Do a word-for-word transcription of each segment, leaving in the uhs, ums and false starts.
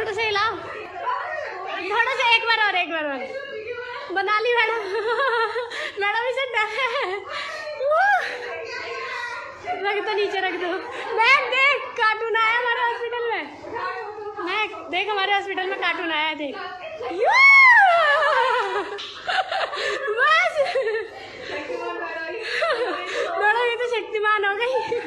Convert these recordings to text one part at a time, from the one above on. छोटा सा हिलाओ, थोड़ा सा, एक बार और, एक बार और। बना ली मैडम। मैडम इसे डर है। रख दो, नीचे रख दो। मैम देख कार्टून आया हमारे हॉस्पिटल में। मैं देख हमारे हॉस्पिटल में कार्टून आया, देख। बस मैडम ये तो शक्तिमान हो गई।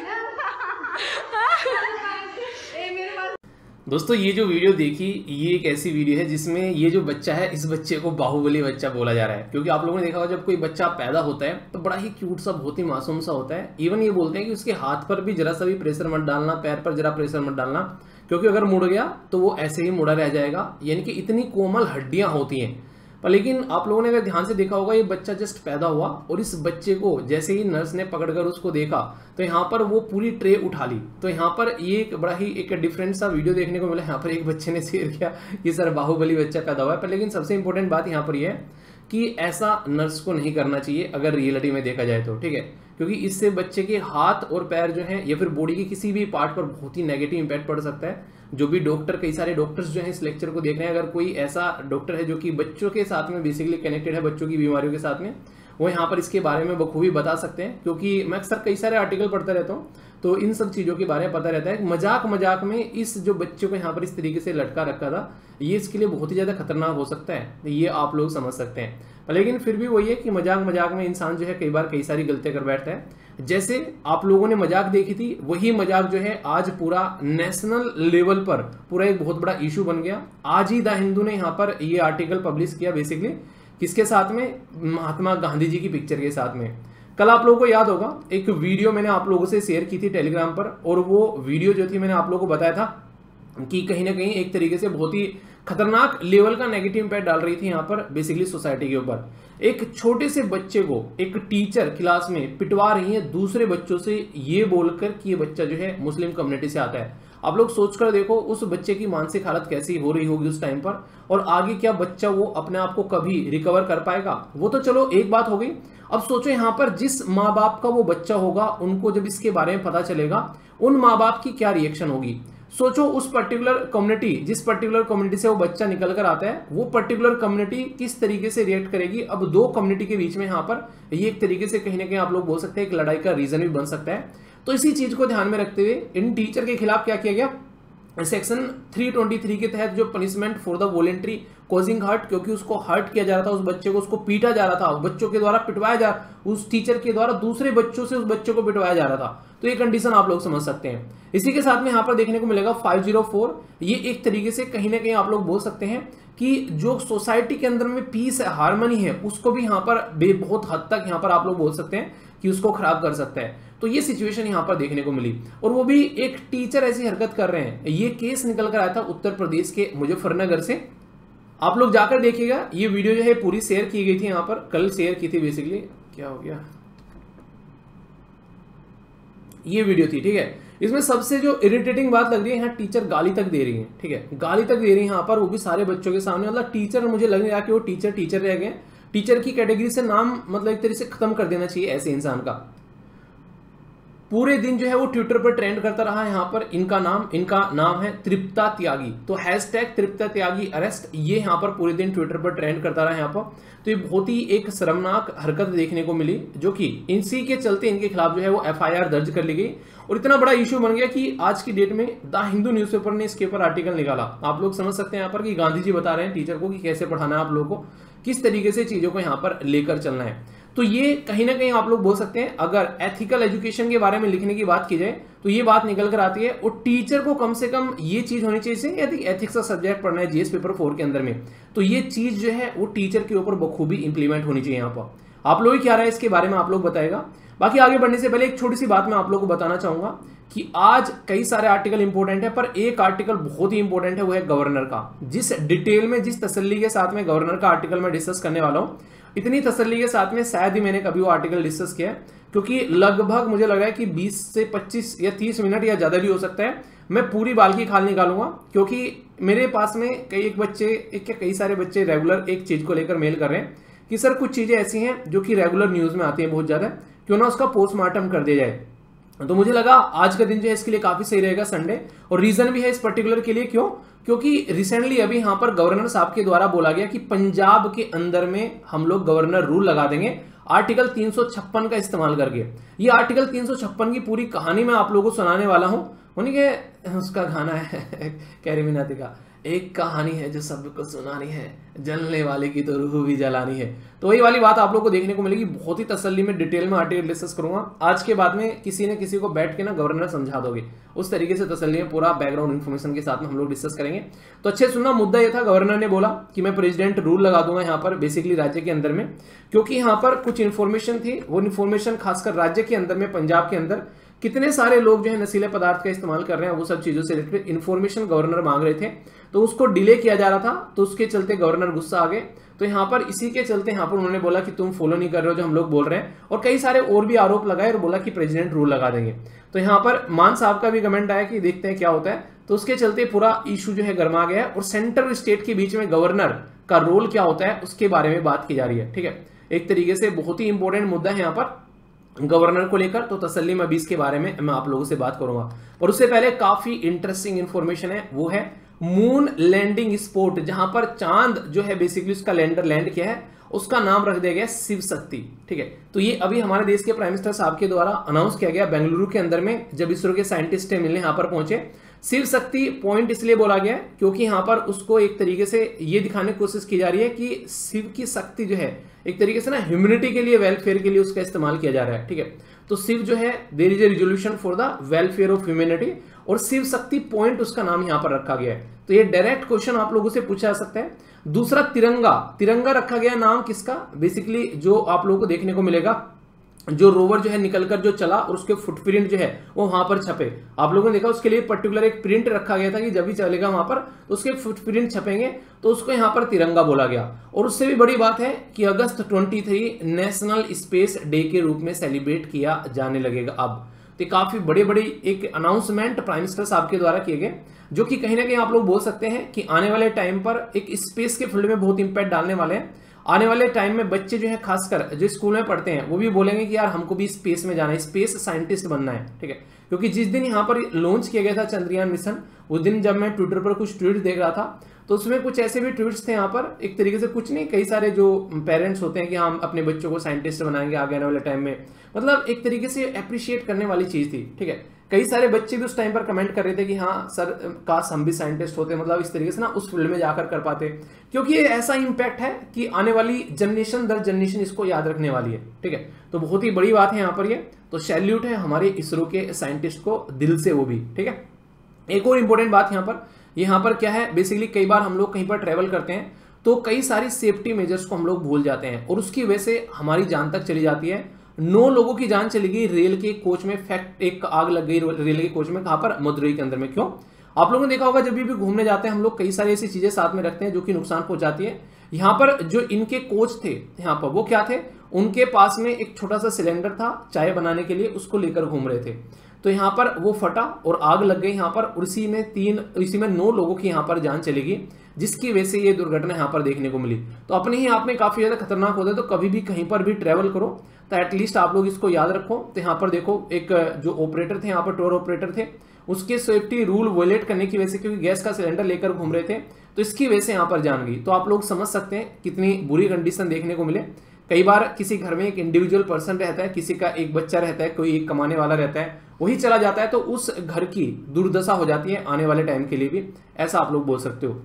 दोस्तों ये जो वीडियो देखी ये एक ऐसी वीडियो है जिसमें ये जो बच्चा है, इस बच्चे को बाहुबली बच्चा बोला जा रहा है, क्योंकि आप लोगों ने देखा होगा जब कोई बच्चा पैदा होता है तो बड़ा ही क्यूट सा, बहुत ही मासूम सा होता है। इवन ये बोलते हैं कि उसके हाथ पर भी जरा सा भी प्रेशर मत डालना, पैर पर जरा प्रेशर मत डालना, क्योंकि अगर मुड़ गया तो वो ऐसे ही मुड़ा रह जाएगा। यानी कि इतनी कोमल हड्डियाँ होती हैं। पर लेकिन आप लोगों ने अगर ध्यान से देखा होगा ये बच्चा जस्ट पैदा हुआ और इस बच्चे को जैसे ही नर्स ने पकड़कर उसको देखा तो यहाँ पर वो पूरी ट्रे उठा ली। तो यहाँ पर ये एक बड़ा ही एक डिफरेंट सा वीडियो देखने को मिला। यहाँ पर एक बच्चे ने शेयर किया कि सर बाहुबली बच्चा पैदा हुआ है। पर लेकिन सबसे इंपॉर्टेंट बात यहाँ पर यह है कि ऐसा नर्स को नहीं करना चाहिए अगर रियलिटी में देखा जाए तो, ठीक है, क्योंकि इससे बच्चे के हाथ और पैर जो हैं या फिर बॉडी के किसी भी पार्ट पर बहुत ही नेगेटिव इम्पैक्ट पड़ सकता है। जो भी डॉक्टर, कई सारे डॉक्टर्स जो हैं इस लेक्चर को देख रहे हैं, अगर कोई ऐसा डॉक्टर है जो कि बच्चों के साथ में बेसिकली कनेक्टेड है, बच्चों की बीमारियों के साथ में, वो यहाँ पर इसके बारे में बखूबी बता सकते हैं। क्योंकि मैं अक्सर कई सारे आर्टिकल पढ़ता रहता हूँ तो इन सब चीज़ों के बारे में पता रहता है। मजाक मजाक में इस जो बच्चे को यहाँ पर इस तरीके से लटका रखा था, ये इसके लिए बहुत ही ज़्यादा खतरनाक हो सकता है, ये आप लोग समझ सकते हैं। लेकिन फिर भी वही है कि मजाक मजाक में इंसान जो है कई बार कई सारी गलतियाँ कर बैठता है। जैसे आप लोगों ने मजाक देखी थी, वही मजाक जो है आज पूरा नेशनल लेवल पर पूरा एक बहुत बड़ा इशू बन गया। आज ही द हिंदू ने यहाँ पर ये आर्टिकल पब्लिश किया, बेसिकली किसके साथ में, महात्मा गांधी जी की पिक्चर के साथ में। कल आप लोगों को याद होगा एक वीडियो मैंने आप लोगों से शेयर की थी टेलीग्राम पर, और वो वीडियो जो थी मैंने आप लोगों को बताया था कि कहीं ना कहीं एक तरीके से बहुत ही खतरनाक लेवल का नेगेटिव इम्पैक्ट डाल रही थी यहाँ पर बेसिकली सोसाइटी के ऊपर। एक छोटे से बच्चे को एक टीचर क्लास में पिटवा रही है दूसरे बच्चों से ये बोलकर कि ये बच्चा जो है मुस्लिम कम्युनिटी से आता है। आप लोग सोचकर देखो उस बच्चे की मानसिक हालत कैसी हो रही होगी उस टाइम पर, और आगे क्या बच्चा वो अपने आप को कभी रिकवर कर पाएगा। वो तो चलो एक बात हो गई, अब सोचो यहाँ पर जिस माँ बाप का वो बच्चा होगा उनको जब इसके बारे में पता चलेगा उन माँ बाप की क्या रिएक्शन होगी। सोचो उस पर्टिकुलर कम्युनिटी, जिस पर्टिकुलर कम्युनिटी से वो बच्चा निकल कर आता है, वो पर्टिकुलर कम्युनिटी किस तरीके से रिएक्ट करेगी। अब दो कम्युनिटी के बीच में यहाँ पर ये एक तरीके से कहीं ना कहीं आप लोग बोल सकते हैं एक लड़ाई का रीजन भी बन सकता है। तो इसी चीज को ध्यान में रखते हुए इन टीचर के खिलाफ क्या किया गया, सेक्शन तीन सौ तेईस के तहत जो punishment for the voluntary causing hurt, क्योंकि उसको हर्ट किया जा रहा था, उस बच्चे को उसको पीटा जा रहा था, बच्चों के द्वारा पिटवाया जा रहा, उस टीचर के द्वारा दूसरे बच्चों से उस बच्चे को पिटवाया जा रहा था। तो ये कंडीशन आप लोग समझ सकते हैं। इसी के साथ में यहाँ पर देखने को मिलेगा पाँच सौ चार। ये एक तरीके से कहीं ना कहीं आप लोग बोल सकते हैं कि जो सोसाइटी के अंदर में पीस है, हार्मनी है, उसको भी यहाँ पर बहुत हद तक यहाँ पर आप लोग बोल सकते हैं कि उसको खराब कर सकता है। तो ये सिचुएशन यहाँ पर देखने को मिली, और वो भी एक टीचर ऐसी हरकत कर रहे हैं। ये केस निकल कर आया था उत्तर प्रदेश के मुजफ्फरनगर से, आप लोग जाकर देखिएगा। ये वीडियो जो है पूरी शेयर की गई थी यहाँ पर, कल शेयर की थी बेसिकली। क्या हो गया, ये वीडियो थी, ठीक है। इसमें सबसे जो इरिटेटिंग बात लग रही है, यहाँ टीचर गाली तक दे रही है, ठीक है, गाली तक दे रही है यहाँ पर, वो भी सारे बच्चों के सामने। मतलब टीचर, मुझे लग रहा है कि वो टीचर टीचर रह गए, टीचर की कैटेगरी से नाम मतलब एक तरीके से खत्म कर देना चाहिए ऐसे इंसान का। पूरे दिन जो है वो ट्विटर पर ट्रेंड करता रहा है यहाँ पर इनका नाम, इनका नाम है त्रिप्ता त्यागी। तो हैशटैग त्रिप्ता त्यागी अरेस्ट, ये यहाँ पर पूरे दिन ट्विटर पर ट्रेंड करता रहा है यहाँ पर। तो ये बहुत ही एक शर्मनाक हरकत देखने को मिली, जो कि इसी के चलते इनके खिलाफ जो है वो एफआईआर दर्ज कर ली गई, और इतना बड़ा इशू बन गया कि आज की डेट में द हिंदू न्यूज़पेपर ने इसके ऊपर आर्टिकल निकाला। आप लोग समझ सकते हैं यहाँ पर कि गांधी जी बता रहे हैं टीचर को कि कैसे पढ़ाना है आप लोगों को, किस तरीके से चीज़ों को यहाँ पर लेकर चलना है। तो ये कहीं ना कहीं आप लोग बोल सकते हैं, अगर एथिकल एजुकेशन के बारे में लिखने की बात की जाए तो ये बात निकल कर आती है। और टीचर को कम से कम ये चीज़ होनी चाहिए, यदि एथिक्स का सब्जेक्ट पढ़ना है जीएस पेपर फोर के अंदर में, तो ये चीज़ जो है वो टीचर के ऊपर बखूबी इंप्लीमेंट होनी चाहिए यहाँ पर। आप लोग क्या राय है इसके बारे में आप लोग बताएगा। बाकी आगे बढ़ने से पहले एक छोटी सी बात मैं आप लोग को बताना चाहूंगा कि आज कई सारे आर्टिकल इंपॉर्टेंट है, पर एक आर्टिकल बहुत ही इंपॉर्टेंट है, वो है गवर्नर का। जिस डिटेल में, जिस तसल्ली के साथ में गवर्नर का आर्टिकल मैं डिस्कस करने वाला हूँ, इतनी तसल्ली के साथ में शायद ही मैंने कभी वो आर्टिकल डिस्कस किया है, क्योंकि लगभग मुझे लग रहा है कि बीस से पच्चीस या तीस मिनट या ज़्यादा भी हो सकता है मैं पूरी बाल की खाल निकालूंगा। क्योंकि मेरे पास में कई एक बच्चे एक या कई सारे बच्चे रेगुलर एक चीज़ को लेकर मेल कर रहे हैं कि सर कुछ चीज़ें ऐसी हैं जो कि रेगुलर न्यूज़ में आती हैं बहुत ज़्यादा, क्यों ना उसका पोस्टमार्टम कर दिया जाए। तो मुझे लगा आज का दिन जो है इसके लिए काफी सही रहेगा संडे, और रीजन भी है इस पर्टिकुलर के लिए क्यों, क्योंकि रिसेंटली अभी यहाँ पर गवर्नर साहब के द्वारा बोला गया कि पंजाब के अंदर में हम लोग गवर्नर रूल लगा देंगे आर्टिकल तीन सौ छप्पन का इस्तेमाल करके। ये आर्टिकल तीन सौ छप्पन की पूरी कहानी मैं आप लोगों को सुनाने वाला हूँ। उनके उसका गाना है कैरी मिनाती का, एक कहानी है जो सबको सुनानी है, जलने वाले की तो रूह भी जलानी है। तो वही वाली बात आप लोग को देखने को मिलेगी, बहुत ही तसल्ली में डिटेल में आर्टिकल डिस्कस करूंगा आज के बाद में। किसी ने किसी को बैठ के ना गवर्नर समझा दोगे, उस तरीके से तसल्ली में पूरा बैकग्राउंड इन्फॉर्मेशन के साथ में हम लोग डिस्कस करेंगे। तो अच्छे सुनना, मुद्दा यह था गवर्नर ने बोला कि मैं प्रेसिडेंट रूल लगा दूंगा यहाँ पर बेसिकली राज्य के अंदर में, क्योंकि यहाँ पर कुछ इन्फॉर्मेशन थी, वो इन्फॉर्मेशन खासकर राज्य के अंदर में पंजाब के अंदर कितने सारे लोग जो है नशीले पदार्थ का इस्तेमाल कर रहे हैं, वो सब चीजों से रिलेटेड इन्फॉर्मेशन गवर्नर मांग रहे थे, तो उसको डिले किया जा रहा था। तो उसके चलते गवर्नर गुस्सा आ गए, तो यहाँ पर इसी के चलते यहाँ पर उन्होंने बोला कि तुम फॉलो नहीं कर रहे हो जो हम लोग बोल रहे हैं, और कई सारे और भी आरोप लगाए और बोला कि प्रेसिडेंट रूल लगा देंगे। तो यहाँ पर मान साहब का भी कमेंट आया कि देखते हैं क्या होता है, तो उसके चलते पूरा इशू जो है गर्मा गया, और सेंटर और स्टेट के बीच में गवर्नर का रोल क्या होता है उसके बारे में बात की जा रही है। ठीक है, एक तरीके से बहुत ही इंपॉर्टेंट मुद्दा है यहाँ पर गवर्नर को लेकर, तो तसल्ली में अभी इसके बारे में मैं आप लोगों से बात करूंगा। और उससे पहले काफी इंटरेस्टिंग इंफॉर्मेशन है, वो है मून लैंडिंग स्पॉट, जहां पर चांद जो है बेसिकली उसका लैंडर लैंड किया है, उसका नाम रख दिया गया शिवशक्ति। ठीक है, तो ये अभी हमारे देश के प्राइम मिनिस्टर साहब के द्वारा अनाउंस किया गया बेंगलुरु के अंदर में, जब इसरो के साइंटिस्ट मिलने यहाँ पर पहुंचे। शिवशक्ति पॉइंट इसलिए बोला गया है क्योंकि यहाँ पर उसको एक तरीके से ये दिखाने की कोशिश की जा रही है कि शिव की शक्ति जो है एक तरीके से ना ह्यूमनिटी के लिए, वेलफेयर के लिए उसका इस्तेमाल किया जा रहा है। ठीक है, तो शिव जो है there is a resolution for the welfare of humanity, और शिव शक्ति पॉइंट उसका नाम यहाँ पर रखा गया है। तो ये डायरेक्ट क्वेश्चन आप लोगों से पूछा जा सकता है। दूसरा तिरंगा, तिरंगा रखा गया नाम किसका, बेसिकली जो आप लोगों को देखने को मिलेगा जो रोवर जो है निकलकर जो चला और उसके फुटप्रिंट जो है वो वहां पर छपे। आप लोगों ने देखा उसके लिए पर्टिकुलर एक प्रिंट रखा गया था कि जब भी चलेगा वहां पर तो उसके फुटप्रिंट छपेंगे, तो उसको यहाँ पर तिरंगा बोला गया। और उससे भी बड़ी बात है कि अगस्त twenty three national space day के रूप में सेलिब्रेट किया जाने लगेगा अब। तो काफी बड़े बड़े एक अनाउंसमेंट प्राइम मिनिस्टर साहब के द्वारा किए गए, जो कि कहीं ना कहीं आप लोग बोल सकते हैं कि आने वाले टाइम पर एक स्पेस के फील्ड में बहुत इंपैक्ट डालने वाले हैं। आने वाले टाइम में बच्चे जो है खासकर जो स्कूल में पढ़ते हैं वो भी बोलेंगे कि यार हमको भी स्पेस में जाना है, स्पेस साइंटिस्ट बनना है। ठीक है, क्योंकि जिस दिन यहाँ पर लॉन्च किया गया था चंद्रयान मिशन, उस दिन जब मैं ट्विटर पर कुछ ट्वीट देख रहा था तो उसमें कुछ ऐसे भी ट्वीट्स थे यहाँ पर, एक तरीके से कुछ नहीं कई सारे जो पेरेंट्स होते हैं कि हम अपने बच्चों को साइंटिस्ट बनाएंगे आगे आने वाले टाइम में, मतलब एक तरीके से अप्रिशिएट करने वाली चीज़ थी। ठीक है, कई सारे बच्चे भी उस टाइम पर कमेंट कर रहे थे कि हाँ सर काश हम भी साइंटिस्ट होते, मतलब इस तरीके से ना उस फील्ड में जाकर कर पाते, क्योंकि ये ऐसा इम्पैक्ट है कि आने वाली जनरेशन दर जनरेशन इसको याद रखने वाली है। ठीक है, तो बहुत ही बड़ी बात है यहाँ पर ये, तो सैल्यूट है हमारे इसरो के साइंटिस्ट को दिल से, वो भी। ठीक है, एक और इम्पोर्टेंट बात यहाँ पर, यहाँ पर क्या है बेसिकली कई बार हम लोग कहीं पर ट्रैवल करते हैं तो कई सारी सेफ्टी मेजर्स को हम लोग भूल जाते हैं, और उसकी वजह से हमारी जान तक चली जाती है। नौ लोगों की जान चली गई रेल के कोच में, फैक्ट एक आग लग गई रेल के कोच में, कहाँ पर मदुरई के अंदर में। क्यों, आप लोगों ने देखा होगा जब भी भी घूमने जाते हैं हम लोग कई सारी ऐसी चीजें साथ में रखते हैं जो कि नुकसान पहुंचाती है। यहाँ पर जो इनके कोच थे यहाँ पर वो क्या थे, उनके पास में एक छोटा सा सिलेंडर था चाय बनाने के लिए, उसको लेकर घूम रहे थे, तो यहाँ पर वो फटा और आग लग गई यहाँ पर, और इसी में तीन इसी में नौ लोगों की यहाँ पर जान चली गई, जिसकी वजह से ये दुर्घटना यहाँ पर देखने को मिली। तो अपने ही आप में काफी ज्यादा खतरनाक होता है, तो कभी भी कहीं पर भी ट्रैवल करो तो एटलीस्ट आप लोग इसको याद रखो। तो यहाँ पर देखो एक जो ऑपरेटर थे यहाँ पर, टूर ऑपरेटर थे, उसके सेफ्टी रूल वायलेट करने की वजह से, क्योंकि गैस का सिलेंडर लेकर घूम रहे थे, तो इसकी वजह से यहाँ पर जान गई। तो आप लोग समझ सकते हैं कितनी बुरी कंडीशन देखने को मिले। कई बार किसी घर में एक इंडिविजुअल पर्सन रहता है, किसी का एक बच्चा रहता है, कोई एक कमाने वाला रहता है, वही चला जाता है, तो उस घर की दुर्दशा हो जाती है आने वाले टाइम के लिए भी, ऐसा आप लोग बोल सकते हो।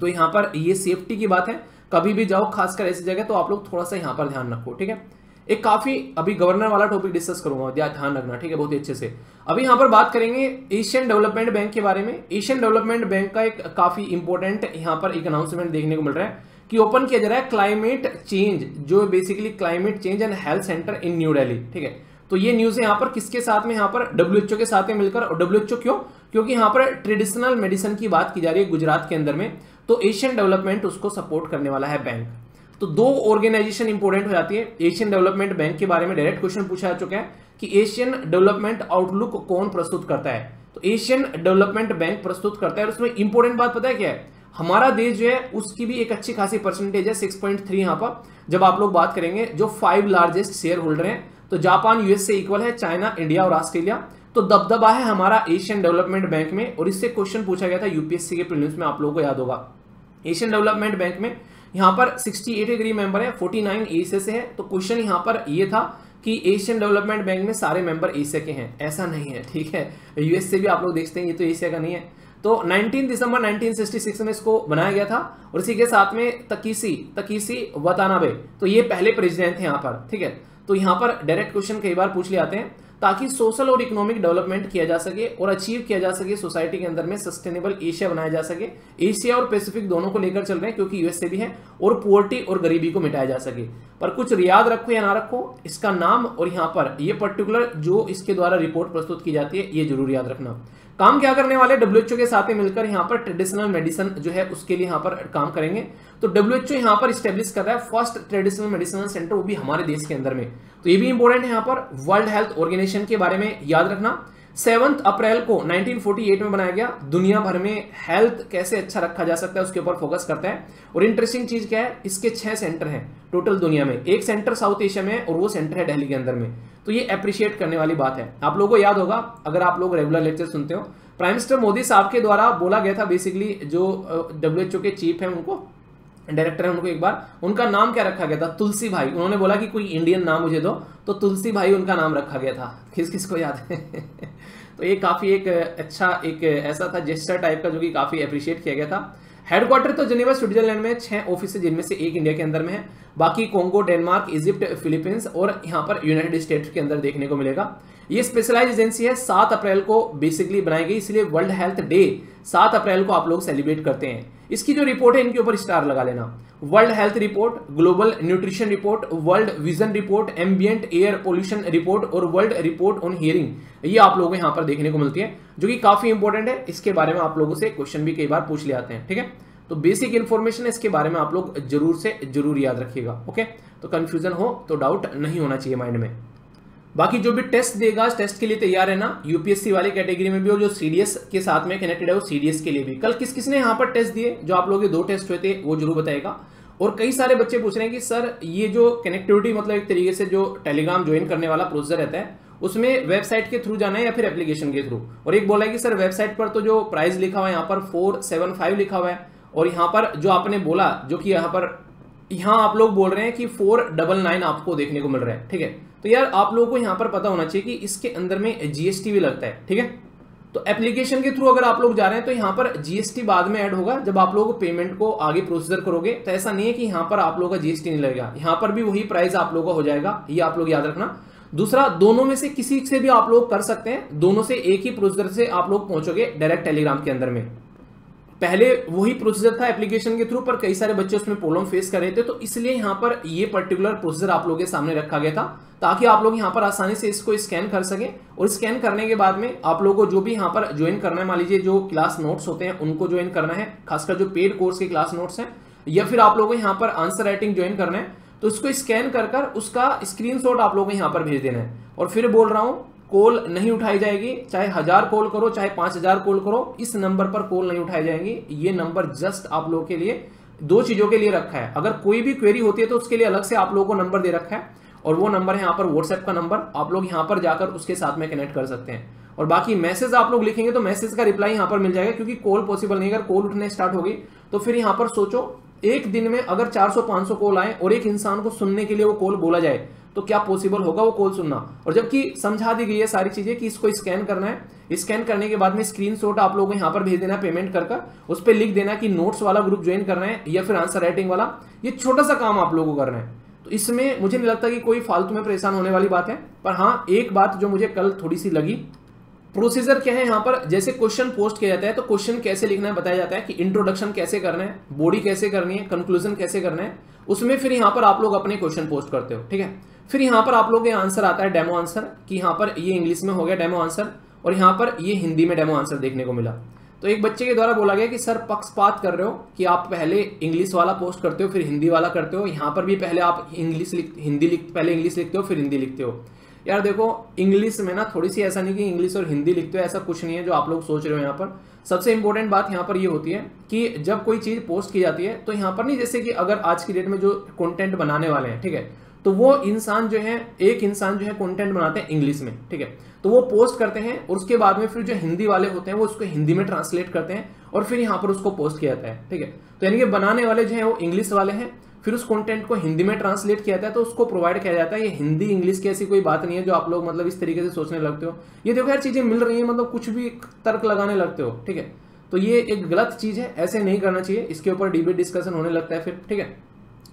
तो यहाँ पर ये सेफ्टी की बात है, कभी भी जाओ खासकर ऐसी जगह तो आप लोग थोड़ा सा यहाँ पर ध्यान रखो। ठीक है, एक काफी अभी गवर्नर वाला टॉपिक डिस्कस करूंगा, ध्यान रखना। ठीक है, बहुत ही अच्छे से। अभी यहाँ पर बात करेंगे एशियन डेवलपमेंट बैंक के बारे में। एशियन डेवलपमेंट बैंक का एक काफी इंपॉर्टेंट यहाँ पर एक अनाउंसमेंट देखने को मिल रहा है कि ओपन किया जा रहा है क्लाइमेट चेंज, जो basically climate change and health centre in New Delhi. ठीक है, तो ये न्यूज है यहाँ पर किसके साथ में, यहाँ पर डब्ल्यूएचओ के साथ में मिलकर। और डब्ल्यूएचओ क्यों, क्योंकि यहाँ पर ट्रेडिशनल मेडिसिन की बात की जा रही है गुजरात के अंदर में, तो एशियन डेवलपमेंट उसको सपोर्ट करने वाला है बैंक। तो दो ऑर्गेनाइजेशन इंपोर्टेंट हो जाती है। एशियन डेवलपमेंट बैंक के बारे में डायरेक्ट क्वेश्चन पूछा जा चुका है कि एशियन डेवलपमेंट आउटलुक कौन प्रस्तुत करता है, तो एशियन डेवलपमेंट बैंक प्रस्तुत करता है। और उसमें इंपोर्टेंट बात पता है क्या है, हमारा देश जो है उसकी भी एक अच्छी खासी परसेंटेज है सिक्स पॉइंट थ्री यहाँ पर। जब आप लोग बात करेंगे जो फाइव लार्जेस्ट शेयर होल्डर हैं, तो जापान यूएस से इक्वल है, चाइना, इंडिया और ऑस्ट्रेलिया। तो दबदबा है हमारा एशियन डेवलपमेंट बैंक में, और इससे क्वेश्चन पूछा गया था यूपीएससी के प्रीलिम्स में, आप लोगों को याद होगा। एशियन डेवलपमेंट बैंक में यहाँ पर अड़सठ एग्री मेंबर है, उनचास एशिया से है। तो क्वेश्चन यहाँ पर ये था कि एशियन डेवलपमेंट बैंक में सारे मेंबर एशिया के हैं, ऐसा नहीं है, ठीक है। यूएस से भी आप लोग देखते हैं, ये तो एशिया का नहीं है। तो उन्नीस दिसंबर उन्नीस सौ छियासठ में इसको बनाया गया था, और इसी के साथ में तकीसी तकीसी वतानाबे, तो ये पहले प्रेसिडेंट थे यहाँ पर, ठीक है। तो यहाँ पर डायरेक्ट क्वेश्चन कई बार पूछ ले आते हैं, ताकि सोशल और इकोनॉमिक डेवलपमेंट किया जा सके और अचीव किया जा सके सोसाइटी के अंदर में, सस्टेनेबल एशिया बनाया जा सके। एशिया और पैसिफिक दोनों को लेकर चल रहे हैं, क्योंकि यूएसए भी है, और पुअर्टी और गरीबी को मिटाया जा सके। पर कुछ याद रखो या ना रखो, इसका नाम और यहाँ पर ये पर्टिकुलर जो इसके द्वारा रिपोर्ट प्रस्तुत की जाती है, ये जरूर याद रखना। काम क्या करने वाले, डब्ल्यूएचओ के साथ मिलकर यहाँ पर ट्रेडिशनल मेडिसिन जो है उसके लिए यहाँ पर काम करेंगे। तो डब्ल्यूएचओ यहाँ पर स्टेब्लिश कर रहा है फर्स्ट ट्रेडिशनल मेडिसिनल सेंटर, वो भी हमारे देश के अंदर में। तो ये भी इंपॉर्टेंट है यहाँ पर। वर्ल्ड हेल्थ ऑर्गेनाइजेशन के बारे में याद रखना, सेवंथ अप्रैल को उन्नीस सौ अड़तालीस में बनाया गया। दुनिया भर में हेल्थ कैसे अच्छा रखा जा सकता है उसके ऊपर फोकस करता है। और इंटरेस्टिंग चीज क्या है, इसके छह सेंटर हैं टोटल दुनिया में, एक सेंटर साउथ एशिया में है, और वो सेंटर है दिल्ली के अंदर में। तो ये अप्रिशिएट करने वाली बात है। आप लोगों को याद होगा अगर आप लोग रेगुलर लेक्चर सुनते हो, प्राइम मिनिस्टर मोदी साहब के द्वारा बोला गया था, बेसिकली जो डब्ल्यू एच ओ के चीफ है, उनको डायरेक्टर है, उनको एक बार उनका नाम क्या रखा गया था, तुलसी भाई। उन्होंने बोला कि कोई इंडियन नाम मुझे दो, तो तुलसी भाई उनका नाम रखा गया था, किस किस को याद है। तो ये काफ़ी एक अच्छा एक ऐसा था जेस्चर टाइप का, जो कि काफ़ी अप्रिशिएट किया गया था। हेडक्वार्टर तो जिनेवा स्विट्जरलैंड में, छह ऑफिस है जिनमें से एक इंडिया के अंदर में है, बाकी कोंगो, डेनमार्क, इजिप्ट, फिलीपींस और यहाँ पर यूनाइटेड स्टेट्स के अंदर देखने को मिलेगा। ये स्पेशलाइज एजेंसी है, सात अप्रैल को बेसिकली बनाई गई, इसलिए वर्ल्ड हेल्थ डे सात अप्रैल को आप लोग सेलिब्रेट करते हैं। इसकी जो रिपोर्ट है इनके ऊपर स्टार लगा लेना। World health report, global nutrition report, world vision report, ambient air pollution report और वर्ल्ड रिपोर्ट ऑन हियरिंग, ये आप लोगों को यहाँ पर देखने को मिलती है, जो कि काफी इंपॉर्टेंट है। इसके बारे में आप लोगों से क्वेश्चन भी कई बार पूछ ले आते हैं, ठीक है। तो बेसिक इन्फॉर्मेशन है, इसके बारे में आप लोग जरूर से जरूर याद रखिएगा, ओके। तो कंफ्यूजन हो तो डाउट नहीं होना चाहिए माइंड में। बाकी जो भी टेस्ट देगा, टेस्ट के लिए तैयार है ना, यूपीएससी वाले कैटेगरी में भी और जो सीडीएस के साथ में कनेक्टेड है वो सीडीएस के लिए भी। कल किस किसने यहाँ पर टेस्ट दिए, जो आप लोगों के दो टेस्ट हुए थे वो जरूर बताएगा। और कई सारे बच्चे पूछ रहे हैं कि सर ये जो कनेक्टिविटी, मतलब एक तरीके से जो टेलीग्राम ज्वाइन करने वाला प्रोसेसर रहता है, उसमें वेबसाइट के थ्रू जाना है या फिर एप्लीकेशन के थ्रू। और एक बोला है कि सर वेबसाइट पर तो जो प्राइस लिखा हुआ है यहाँ पर फोर सेवन फाइव लिखा हुआ है, और यहाँ पर जो आपने बोला, जो कि यहाँ पर यहाँ आप लोग बोल रहे हैं कि फोर डबल नाइन आपको देखने को मिल रहा है, ठीक है। तो यार आप लोगों को यहाँ पर पता होना चाहिए कि इसके अंदर में जीएसटी भी लगता है, ठीक है। तो एप्लीकेशन के थ्रू अगर आप लोग जा रहे हैं तो यहाँ पर जीएसटी बाद में ऐड होगा, जब आप लोग पेमेंट को आगे प्रोसीजर करोगे। तो ऐसा नहीं है कि यहाँ पर आप लोगों का जीएसटी नहीं लगेगा, यहाँ पर भी वही प्राइस आप लोगों का हो जाएगा, ये आप लोग याद रखना। दूसरा, दोनों में से किसी से भी आप लोग कर सकते हैं, दोनों से एक ही प्रोसीजर से आप लोग पहुंचोगे डायरेक्ट टेलीग्राम के अंदर में। पहले वही प्रोसीजर था एप्लीकेशन के थ्रू, पर कई सारे बच्चे उसमें प्रॉब्लम फेस कर रहे थे, तो इसलिए यहाँ पर ये पर्टिकुलर प्रोसीजर आप लोगों के सामने रखा गया था, ताकि आप लोग यहाँ पर आसानी से इसको स्कैन कर सकें। और स्कैन करने के बाद में आप लोगों को जो भी यहाँ पर ज्वाइन करना है, मान लीजिए जो क्लास नोट्स होते हैं उनको ज्वाइन करना है, खासकर जो पेड कोर्स के क्लास नोट्स हैं, या फिर आप लोगों को यहाँ पर आंसर राइटिंग ज्वाइन करना है, तो इसको स्कैन कर कर उसका स्क्रीनशॉट आप लोगों को यहाँ पर भेज देना है। और फिर बोल रहा हूँ, कॉल नहीं उठाई जाएगी, चाहे हजार कॉल करो चाहे पांच हजार कॉल करो, इस नंबर पर कॉल नहीं उठाई जाएंगी। ये नंबर जस्ट आप लोगों के लिए दो चीजों के लिए रखा है, अगर कोई भी क्वेरी होती है तो उसके लिए अलग से आप लोगों को नंबर दे रखा है, और वो नंबर है यहाँ पर व्हाट्सएप का नंबर, आप लोग यहाँ पर जाकर उसके साथ में कनेक्ट कर सकते हैं। और बाकी मैसेज आप लोग लिखेंगे तो मैसेज का रिप्लाई यहाँ पर मिल जाएगा, क्योंकि कॉल पॉसिबल नहीं। अगर कॉल उठने स्टार्ट होगी तो फिर यहाँ पर सोचो, एक दिन में अगर चार सौ पाँच सौ कॉल आए और एक इंसान को सुनने के लिए वो कॉल बोला जाए, तो क्या पॉसिबल होगा वो कॉल सुनना। और जबकि समझा दी गई है सारी चीजें कि इसको स्कैन करना है, स्कैन करने के बाद में स्क्रीनशॉट आप लोगों को यहाँ पर भेज देना, पेमेंट कर कर उस पर लिख देना कि नोट्स वाला ग्रुप ज्वाइन करना है या फिर आंसर राइटिंग वाला। ये छोटा सा काम आप लोगों को करना है, तो इसमें मुझे नहीं लगता कि कोई फालतू में परेशान होने वाली बात है। पर हाँ, एक बात जो मुझे कल थोड़ी सी लगी, प्रोसीजर क्या है यहाँ पर, जैसे क्वेश्चन पोस्ट किया जाता है तो क्वेश्चन कैसे लिखना है बताया जाता है, कि इंट्रोडक्शन कैसे करना है, बॉडी कैसे करनी है, कंक्लूजन कैसे करना है, उसमें फिर यहाँ पर आप लोग अपने क्वेश्चन पोस्ट करते हो, ठीक है। फिर यहाँ पर आप लोग ये आंसर आता है डेमो आंसर, कि यहाँ पर ये इंग्लिश में हो गया डेमो आंसर, और यहाँ पर ये हिंदी में डेमो आंसर देखने को मिला। तो एक बच्चे के द्वारा बोला गया कि सर पक्षपात कर रहे हो, कि आप पहले इंग्लिश वाला पोस्ट करते हो फिर हिंदी वाला करते हो, यहाँ पर भी पहले आप इंग्लिश लिख हिंदी लिख पहले इंग्लिश लिखते हो फिर हिंदी लिखते हो। यार देखो, इंग्लिश में ना थोड़ी सी, ऐसा नहीं कि इंग्लिश और हिंदी लिखते हो, ऐसा कुछ नहीं है जो आप लोग सोच रहे हो। यहाँ पर सबसे इंपॉर्टेंट बात यहाँ पर ये होती है कि जब कोई चीज़ पोस्ट की जाती है तो यहाँ पर नहीं, जैसे कि अगर आज की डेट में जो कंटेंट बनाने वाले हैं, ठीक है, तो वो इंसान जो है एक इंसान जो है कंटेंट बनाते हैं इंग्लिश में, ठीक है, तो वो पोस्ट करते हैं और उसके बाद में फिर जो हिंदी वाले होते हैं वो उसको हिंदी में ट्रांसलेट करते हैं और फिर यहाँ पर उसको पोस्ट किया जाता है, ठीक है। तो यानी कि बनाने वाले जो है वो इंग्लिश वाले हैं, फिर उस कंटेंट को हिंदी में ट्रांसलेट किया जाता है, तो उसको प्रोवाइड किया जाता है। ये हिंदी इंग्लिश की ऐसी कोई बात नहीं है जो आप लोग मतलब इस तरीके से सोचने लगते हो। ये देखो यार चीजें मिल रही है, मतलब कुछ भी तर्क लगाने लगते हो, ठीक है, तो ये एक गलत चीज है, ऐसे नहीं करना चाहिए। इसके ऊपर डिबेट डिस्कशन होने लगता है फिर, ठीक है।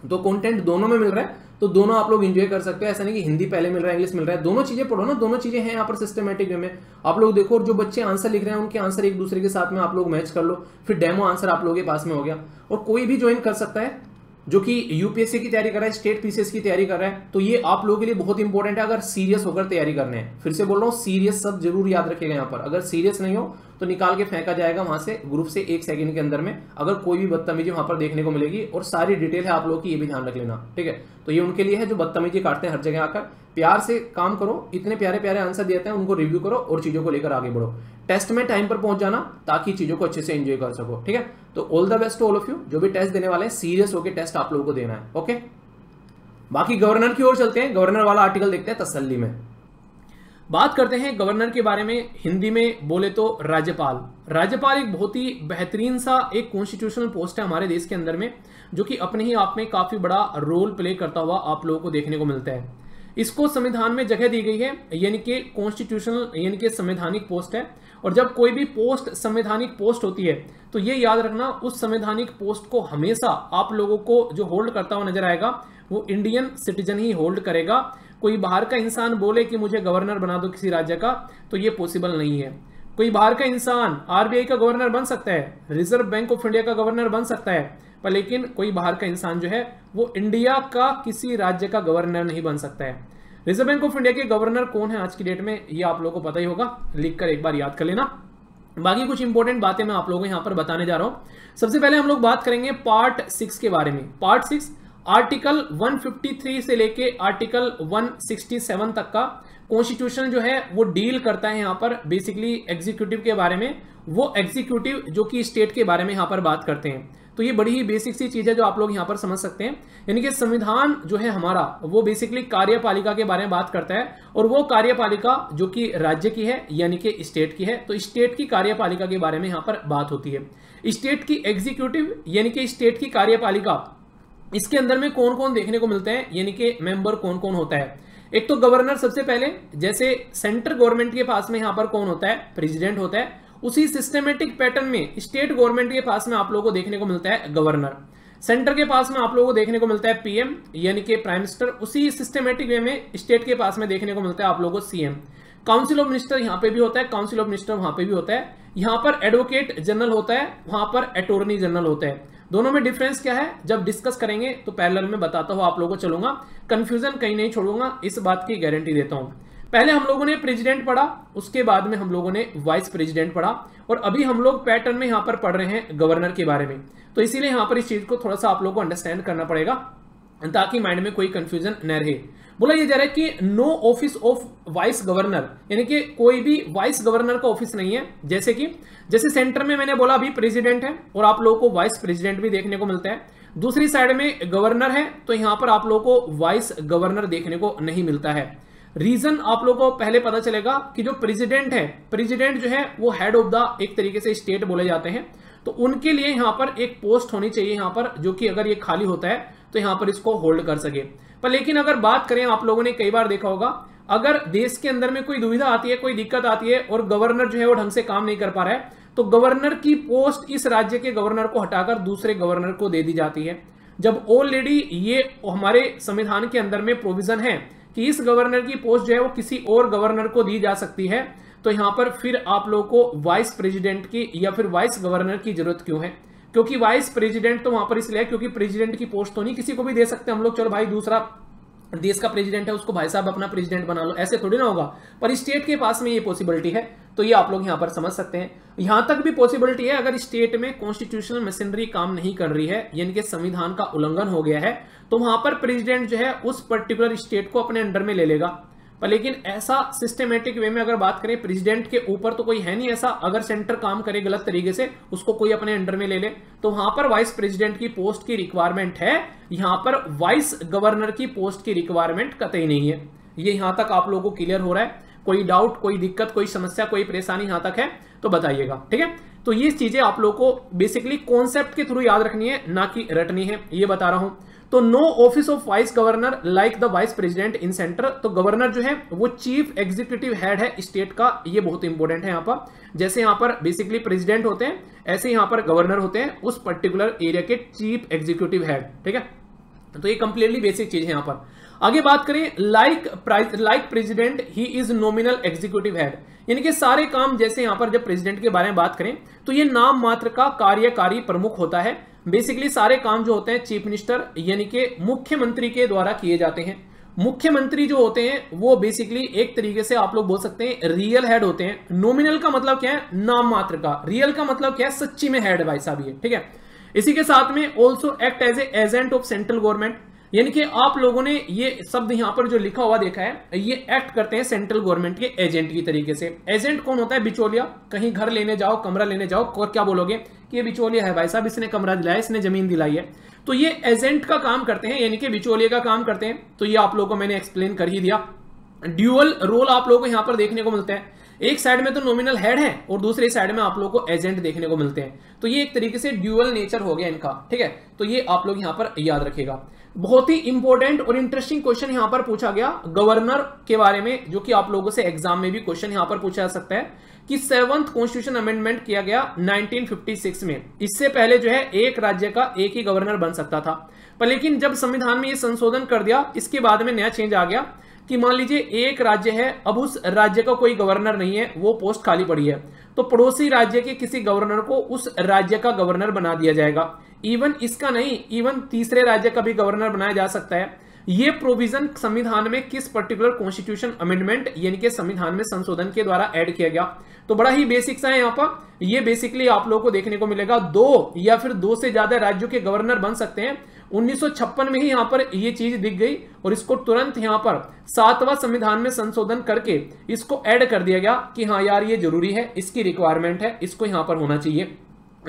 तो कंटेंट दोनों में मिल रहा है तो दोनों आप लोग एंजॉय कर सकते हो, ऐसा नहीं कि हिंदी पहले मिल रहा है इंग्लिश मिल रहा है। दोनों चीजें पढ़ो ना, दोनों चीजें हैं यहाँ पर सिस्टमेटिक वे में। आप लोग देखो, और जो बच्चे आंसर लिख रहे हैं उनके आंसर एक दूसरे के साथ में आप लोग मैच कर लो, फिर डेमो आंसर आप लोगों के पास में हो गया। और कोई भी ज्वाइन कर सकता है जो कि यूपीएससी की तैयारी कर रहा है, स्टेट पीसीएस की तैयारी कर रहा है, तो ये आप लोगों के लिए बहुत इंपॉर्टेंट है अगर सीरियस होकर तैयारी करने है। फिर से बोल रहा हूँ, सीरियस सब जरूर याद रखेगा यहाँ पर। अगर सीरियस नहीं हो तो निकाल के फेंका जाएगा वहां से ग्रुप से एक सेकंड के अंदर में, अगर कोई भी बदतमीजी वहां पर देखने को मिलेगी। और सारी डिटेल है आप लोग की, ये भी ध्यान रख लेना, ठीक है। तो ये उनके लिए है जो बदतमीजी काटते हैं हर जगह आकर। प्यार से काम करो, इतने प्यारे प्यारे आंसर देते हैं उनको रिव्यू करो और चीजों को लेकर आगे बढ़ो। टेस्ट में टाइम पर पहुंच जाना ताकि चीजों को अच्छे से एंजॉय कर सको, ठीक है। तो all the best to all of you. जो भी टेस्ट देने वाले हैं सीरियस होकर टेस्ट आप लोगों को देना है, ओके। बाकी गवर्नर की ओर चलते हैं, गवर्नर वाला आर्टिकल देखते हैं तसल्ली में। बात करते हैं गवर्नर के बारे में, हिंदी में बोले तो राज्यपाल। राज्यपाल एक बहुत ही बेहतरीन सा एक कॉन्स्टिट्यूशनल पोस्ट है हमारे देश के अंदर में, जो कि अपने ही आप में काफी बड़ा रोल प्ले करता हुआ आप लोगों को देखने को मिलता है। इसको संविधान में जगह दी गई है, यानी कि कॉन्स्टिट्यूशनल यानी कि संवैधानिक पोस्ट है। और जब कोई भी पोस्ट संवैधानिक पोस्ट होती है तो ये याद रखना, उस संवैधानिक पोस्ट को हमेशा आप लोगों को जो होल्ड करता हुआ नजर आएगा वो इंडियन सिटीजन ही होल्ड करेगा। कोई बाहर का इंसान बोले कि मुझे गवर्नर बना दो किसी राज्य का, तो ये पॉसिबल नहीं है। कोई बाहर का इंसान आरबीआई का गवर्नर बन सकता है, रिजर्व बैंक ऑफ इंडिया का गवर्नर बन सकता है, पर लेकिन कोई बाहर का इंसान जो है वो इंडिया का किसी राज्य का गवर्नर नहीं बन सकता है। रिजर्व बैंक ऑफ इंडिया के गवर्नर कौन है आज की डेट में, ये आप लोगों को पता ही होगा, लिखकर एक बार याद कर लेना। बाकी कुछ इंपॉर्टेंट बातें मैं आप लोगों को यहाँ पर बताने जा रहा हूँ। सबसे पहले हम लोग बात करेंगे पार्ट सिक्स के बारे में। पार्ट सिक्स आर्टिकल एक सौ तिरेपन से लेके आर्टिकल एक सौ सरसठ तक का कॉन्स्टिट्यूशन जो है वो डील करता है यहाँ पर बेसिकली एग्जीक्यूटिव के बारे में। वो एग्जीक्यूटिव जो कि स्टेट के बारे में यहाँ पर बात करते हैं, तो ये बड़ी ही बेसिक सी चीज है जो आप लोग यहाँ पर समझ सकते हैं। यानी कि संविधान जो है हमारा वो बेसिकली कार्यपालिका के बारे में बात करता है, और वो कार्यपालिका जो कि राज्य की है यानी कि स्टेट की है, तो स्टेट की कार्यपालिका के बारे में यहाँ पर बात होती है। स्टेट की एग्जीक्यूटिव यानी कि स्टेट की कार्यपालिका, इसके अंदर में कौन कौन देखने को मिलते हैं, यानी कि मेंबर कौन कौन होता है। एक तो गवर्नर, सबसे पहले जैसे सेंट्रल गवर्नमेंट के पास में यहाँ पर कौन होता है, प्रेसिडेंट होता है, उसी सिस्टमेटिक पैटर्न में स्टेट गवर्नमेंट के पास में आप लोगों को देखने को मिलता है गवर्नर। सेंटर के पास में आप लोगों को देखने को मिलता है पीएम यानी कि प्राइम मिनिस्टर, उसी सिस्टमेटिक वे में स्टेट के पास में देखने को मिलता है आप लोगों को सीएम। काउंसिल ऑफ मिनिस्टर यहाँ पे भी होता है, काउंसिल ऑफ मिनिस्टर वहां पे भी होता है। यहाँ पर एडवोकेट जनरल होता है, वहां पर अटॉर्नी जनरल होता है। दोनों में डिफरेंस क्या है जब डिस्कस करेंगे तो पैरेलल में बताता हूं आप लोगों को, चलूंगा, कंफ्यूजन कहीं नहीं छोड़ूंगा, इस बात की गारंटी देता हूं। पहले हम लोगों ने प्रेसिडेंट पढ़ा, उसके बाद में हम लोगों ने वाइस प्रेसिडेंट पढ़ा, और अभी हम लोग पैटर्न में यहां पर पढ़ रहे हैं गवर्नर के बारे में। तो इसीलिए यहां पर इस चीज को थोड़ा सा आप लोगों को अंडरस्टैंड करना पड़ेगा ताकि माइंड में कोई कंफ्यूजन न रहे। बोला यह जा रहा है कि no office of vice governor, यानी कि कोई भी वाइस गवर्नर का ऑफिस नहीं है। जैसे कि जैसे सेंटर में मैंने बोला अभी प्रेसिडेंट है और आप लोगों को वाइस प्रेसिडेंट भी देखने को मिलता है, दूसरी साइड में गवर्नर है तो यहां पर आप लोगों को वाइस गवर्नर देखने को नहीं मिलता है। रीजन आप लोगों को पहले पता चलेगा कि जो प्रेसिडेंट है, प्रेसिडेंट जो है वो हेड ऑफ द एक तरीके से स्टेट बोले जाते हैं, तो उनके लिए यहाँ पर एक पोस्ट होनी चाहिए यहाँ पर, जो कि अगर ये खाली होता है तो यहाँ पर इसको होल्ड कर सके। पर लेकिन अगर बात करें, आप लोगों ने कई बार देखा होगा, अगर देश के अंदर में कोई दुविधा आती है, कोई दिक्कत आती है और गवर्नर जो है वो ढंग से काम नहीं कर पा रहा है, तो गवर्नर की पोस्ट इस राज्य के गवर्नर को हटाकर दूसरे गवर्नर को दे दी जाती है। जब ऑलरेडी ये हमारे संविधान के अंदर में प्रोविजन है कि इस गवर्नर की पोस्ट जो है वो किसी और गवर्नर को दी जा सकती है, तो यहाँ पर फिर आप लोगों को वाइस प्रेसिडेंट की या फिर वाइस गवर्नर की जरूरत क्यों है? क्योंकि वाइस प्रेसिडेंट तो वहां पर इसलिए है क्योंकि प्रेसिडेंट की पोस्ट तो नहीं किसी को भी दे सकते हम लोग, चलो भाई दूसरा देश का प्रेसिडेंट है उसको भाई साहब अपना प्रेसिडेंट बना लो, ऐसे थोड़ी ना होगा। पर स्टेट के पास में ये पॉसिबिलिटी है, तो ये आप लोग यहाँ पर समझ सकते हैं। यहाँ तक भी पॉसिबिलिटी है अगर स्टेट में कॉन्स्टिट्यूशनल मशीनरी काम नहीं कर रही है, यानी कि संविधान का उल्लंघन हो गया है, तो वहां पर प्रेसिडेंट जो है उस पर्टिकुलर स्टेट को अपने अंडर में ले लेगा। पर लेकिन ऐसा सिस्टमेटिक वे में अगर बात करें, प्रेसिडेंट के ऊपर तो कोई है नहीं ऐसा, अगर सेंटर काम करे गलत तरीके से उसको कोई अपने अंडर में ले ले, तो वहां पर वाइस प्रेसिडेंट की पोस्ट की रिक्वायरमेंट है, यहां पर वाइस गवर्नर की पोस्ट की रिक्वायरमेंट कतई नहीं है। ये यहां तक आप लोगों को क्लियर हो रहा है? कोई डाउट, कोई दिक्कत, कोई समस्या, कोई परेशानी यहां तक है तो बताइएगा, ठीक है। तो ये चीजें आप लोगों को बेसिकली कॉन्सेप्ट के थ्रू याद रखनी है, ना कि रटनी है, ये बता रहा हूं। तो no office of vice governor like the vice president in centre, तो गवर्नर जो है वो चीफ एग्जीक्यूटिव हेड है स्टेट का, ये बहुत इंपॉर्टेंट है। यहाँ पर जैसे यहाँ पर बेसिकली प्रेसिडेंट होते हैं, ऐसे यहाँ पर गवर्नर होते हैं उस पर्टिकुलर एरिया के चीफ एग्जीक्यूटिव हेड, ठीक है। तो ये कंप्लीटली बेसिक चीज है। यहाँ पर आगे बात करें, like like president he is nominal executive head, यानी कि सारे काम जैसे यहाँ पर जब प्रेसिडेंट के बारे में बात करें तो ये नाम मात्र का कार्यकारी प्रमुख होता है। बेसिकली सारे काम जो होते हैं चीफ मिनिस्टर यानी कि मुख्यमंत्री के द्वारा किए जाते हैं। मुख्यमंत्री जो होते हैं वो बेसिकली एक तरीके से आप लोग बोल सकते हैं रियल हेड होते हैं। नॉमिनल का मतलब क्या है? नाम मात्र का। रियल का मतलब क्या है? सच्ची में हेड भाई साहब, ये ठीक है। इसी के साथ में also act as a agent of central government, यानी कि आप लोगों ने ये शब्द यहाँ पर जो लिखा हुआ देखा है, ये एक्ट करते हैं सेंट्रल गवर्नमेंट के एजेंट की तरीके से। एजेंट कौन होता है? बिचौलिया। कहीं घर लेने जाओ, कमरा लेने जाओ और क्या बोलोगे कि ये बिचौलिया है भाई साहब, इसने कमरा दिलाया, इसने जमीन दिलाई है। तो ये एजेंट का काम करते हैं, यानी कि बिचौलिया का काम करते हैं। तो ये आप लोगों को मैंने एक्सप्लेन कर ही दिया। ड्यूअल रोल आप लोगों को यहाँ पर देखने को मिलता है, एक साइड में तो नॉमिनल हेड है और दूसरे साइड में आप लोगों को एजेंट देखने को मिलते हैं। तो ये एक तरीके से ड्यूअल नेचर हो गया इनका, ठीक है। तो ये आप लोग यहाँ पर याद रखेगा। बहुत ही इंपॉर्टेंट और इंटरेस्टिंग क्वेश्चन यहाँ पर पूछा गया गवर्नर के बारे में, जो कि आप लोगों से एग्जाम में भी क्वेश्चन यहाँ पर पूछा जा सकता है कि सेवंथ कॉन्स्टिट्यूशन अमेंडमेंट किया गया नाइनटीन फिफ्टी सिक्स में। इससे पहले जो है एक राज्य का एक ही गवर्नर बन सकता था, पर लेकिन जब संविधान में ये संशोधन कर दिया, इसके बाद में नया चेंज आ गया कि मान लीजिए एक राज्य है, अब उस राज्य का कोई गवर्नर नहीं है, वो पोस्ट खाली पड़ी है, तो पड़ोसी राज्य के किसी गवर्नर को उस राज्य का गवर्नर बना दिया जाएगा। इवन इसका नहीं, इवन तीसरे राज्य का भी गवर्नर बनाया जा सकता है। ये प्रोविजन संविधान में किस पर्टिकुलर कॉन्स्टिट्यूशन अमेंडमेंट यानी कि संविधान में संशोधन के द्वारा ऐड किया गया। तो बड़ा ही बेसिक सा है यहाँ पर, ये बेसिकली आप लोगों को देखने को मिलेगा। दो या फिर दो से ज्यादा राज्यों के गवर्नर बन सकते हैं। उन्नीस सौ छप्पन में ही यहाँ पर ये चीज दिख गई और इसको तुरंत यहाँ पर सातवां संविधान में संशोधन करके इसको ऐड कर दिया गया कि हाँ यार ये जरूरी है, इसकी रिक्वायरमेंट है, इसको यहाँ पर होना चाहिए।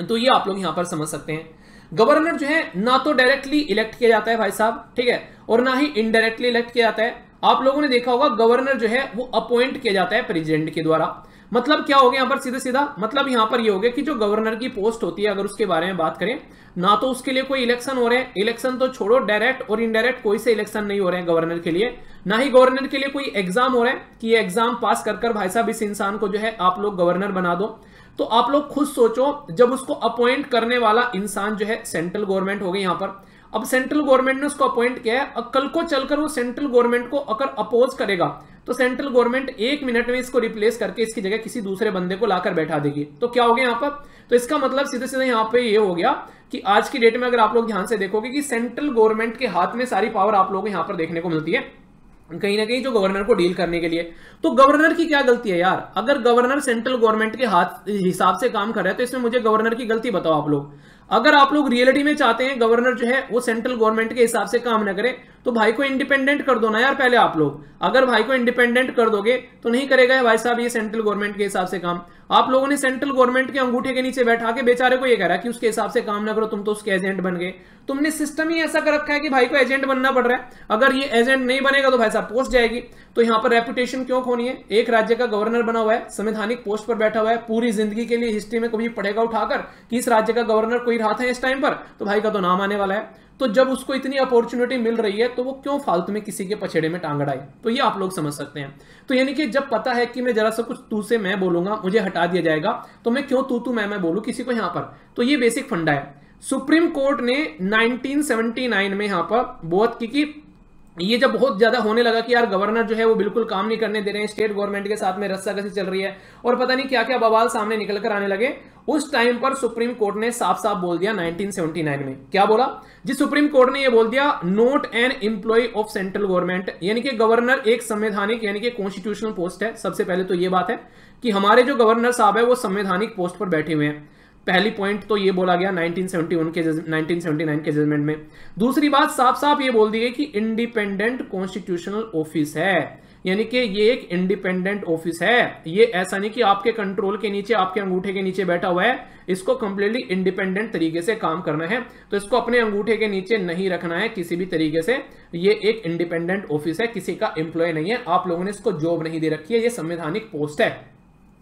तो ये आप लोग यहाँ पर समझ सकते हैं। गवर्नर जो है ना तो डायरेक्टली इलेक्ट किया जाता है भाई साहब, ठीक है, और ना ही इनडायरेक्टली इलेक्ट किया जाता है। आप लोगों ने देखा होगा गवर्नर जो है वो अपॉइंट किया जाता है प्रेसिडेंट के द्वारा। मतलब क्या हो गया यहाँ पर सीधे सीधा, मतलब यहाँ पर ये हो गया कि जो गवर्नर की पोस्ट होती है अगर उसके बारे में बात करें, ना तो उसके लिए कोई इलेक्शन हो रहे हैं, इलेक्शन तो छोड़ो, डायरेक्ट और इनडायरेक्ट कोई से इलेक्शन नहीं हो रहे हैं गवर्नर के लिए, ना ही गवर्नर के लिए कोई एग्जाम हो रहा है कि ये एग्जाम पास कर कर भाई साहब इस इंसान को जो है आप लोग गवर्नर बना दो। तो आप लोग खुद सोचो, जब उसको अपॉइंट करने वाला इंसान जो है सेंट्रल गवर्नमेंट हो गई यहाँ पर। अब सेंट्रल गवर्नमेंट ने उसको अपॉइंट किया है, कल को चलकर वो सेंट्रल गवर्नमेंट को अगर अपोज करेगा तो सेंट्रल गवर्नमेंट एक मिनट में इसको रिप्लेस करके इसकी जगह किसी दूसरे बंदे को लाकर बैठा देगी। तो क्या हो गया यहाँ पर, तो इसका मतलब सीधे सीधे यहाँ पे ये हो गया कि आज की डेट में अगर आप लोग ध्यान से देखोगे कि सेंट्रल गवर्नमेंट के हाथ में सारी पावर आप लोगों को यहाँ पर देखने को मिलती है कहीं ना कहीं जो गवर्नर को डील करने के लिए। तो गवर्नर की क्या गलती है यार, अगर गवर्नर सेंट्रल गवर्नमेंट के हाथ हिसाब से काम कर रहा है तो इसमें मुझे गवर्नर की गलती बताओ आप लोग। अगर आप लोग रियलिटी में चाहते हैं गवर्नर जो है वो सेंट्रल गवर्नमेंट के हिसाब से काम ना करे तो भाई को इंडिपेंडेंट कर दो ना यार पहले आप लोग। अगर भाई को इंडिपेंडेंट कर दोगे तो नहीं करेगा भाई साहब ये सेंट्रल गवर्नमेंट के हिसाब से काम। आप लोगों ने सेंट्रल गवर्नमेंट के अंगूठे के नीचे बैठा के बेचारे को ये कह रहा है कि उसके हिसाब से काम ना करो, तुम तो उसके एजेंट बन गए। तुमने सिस्टम ही ऐसा कर रखा है कि भाई को एजेंट बनना पड़ रहा है, अगर ये एजेंट नहीं बनेगा तो भाई साहब पोस्ट जाएगी। तो यहाँ पर रेपुटेशन क्यों खोनी है, एक राज्य का गवर्नर बना हुआ है, संवैधानिक पोस्ट पर बैठा हुआ है, पूरी जिंदगी के लिए हिस्ट्री में कभी पढ़ेगा उठाकर कि इस राज्य का गवर्नर कोई रहा था इस टाइम पर, तो भाई का तो नाम आने वाला है। तो जब उसको इतनी अपॉर्चुनिटी मिल रही है तो वो क्यों फालतू में किसी के पछेड़े में टांग अड़ाए। तो ये आप लोग समझ सकते हैं। तो यानी कि जब पता है कि मैं जरा सा कुछ तू से मैं बोलूंगा मुझे हटा दिया जाएगा, तो मैं क्यों तू तू मैं मैं बोलूं किसी को यहाँ पर। तो ये बेसिक फंडा है। सुप्रीम कोर्ट ने नाइनटीन सेवेंटी नाइन में यहाँ पर बहुत की, की ये जब बहुत ज्यादा होने लगा कि यार गवर्नर जो है वो बिल्कुल काम नहीं करने दे रहे हैं, स्टेट गवर्नमेंट के साथ में रस्साकसी चल रही है और पता नहीं क्या क्या बवाल सामने निकल कर आने लगे। उस टाइम पर सुप्रीम कोर्ट ने साफ साफ बोल दिया नाइनटीन सेवेंटी नाइन में, क्या बोला जी, सुप्रीम कोर्ट ने ये बोल दिया not an employ of central government, यानी कि गवर्नर एक संवैधानिक यानी कि कॉन्स्टिट्यूशनल पोस्ट है। सबसे पहले तो ये बात है कि हमारे जो गवर्नर साहब है वो संवैधानिक पोस्ट पर बैठे हुए हैं, पहली पॉइंट तो ये बोला गया नाइनटीन सेवेंटी वन के नाइनटीन सेवेंटी नाइन के जजमेंट में। दूसरी बात साफ साफ ये बोल दी गई कि इंडिपेंडेंट कॉन्स्टिट्यूशनल ऑफिस है, यानी कि ये एक इंडिपेंडेंट ऑफिस है, ये ऐसा नहीं कि आपके कंट्रोल के नीचे, आपके अंगूठे के नीचे बैठा हुआ है। इसको कंप्लीटली इंडिपेंडेंट तरीके से काम करना है, तो इसको अपने अंगूठे के नीचे नहीं रखना है किसी भी तरीके से। ये एक इंडिपेंडेंट ऑफिस है, किसी का एम्प्लॉय नहीं है, आप लोगों ने इसको जॉब नहीं दे रखी है, ये संवैधानिक पोस्ट है।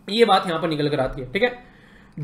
ये बात यहां पर निकल कर आती है, ठीक है।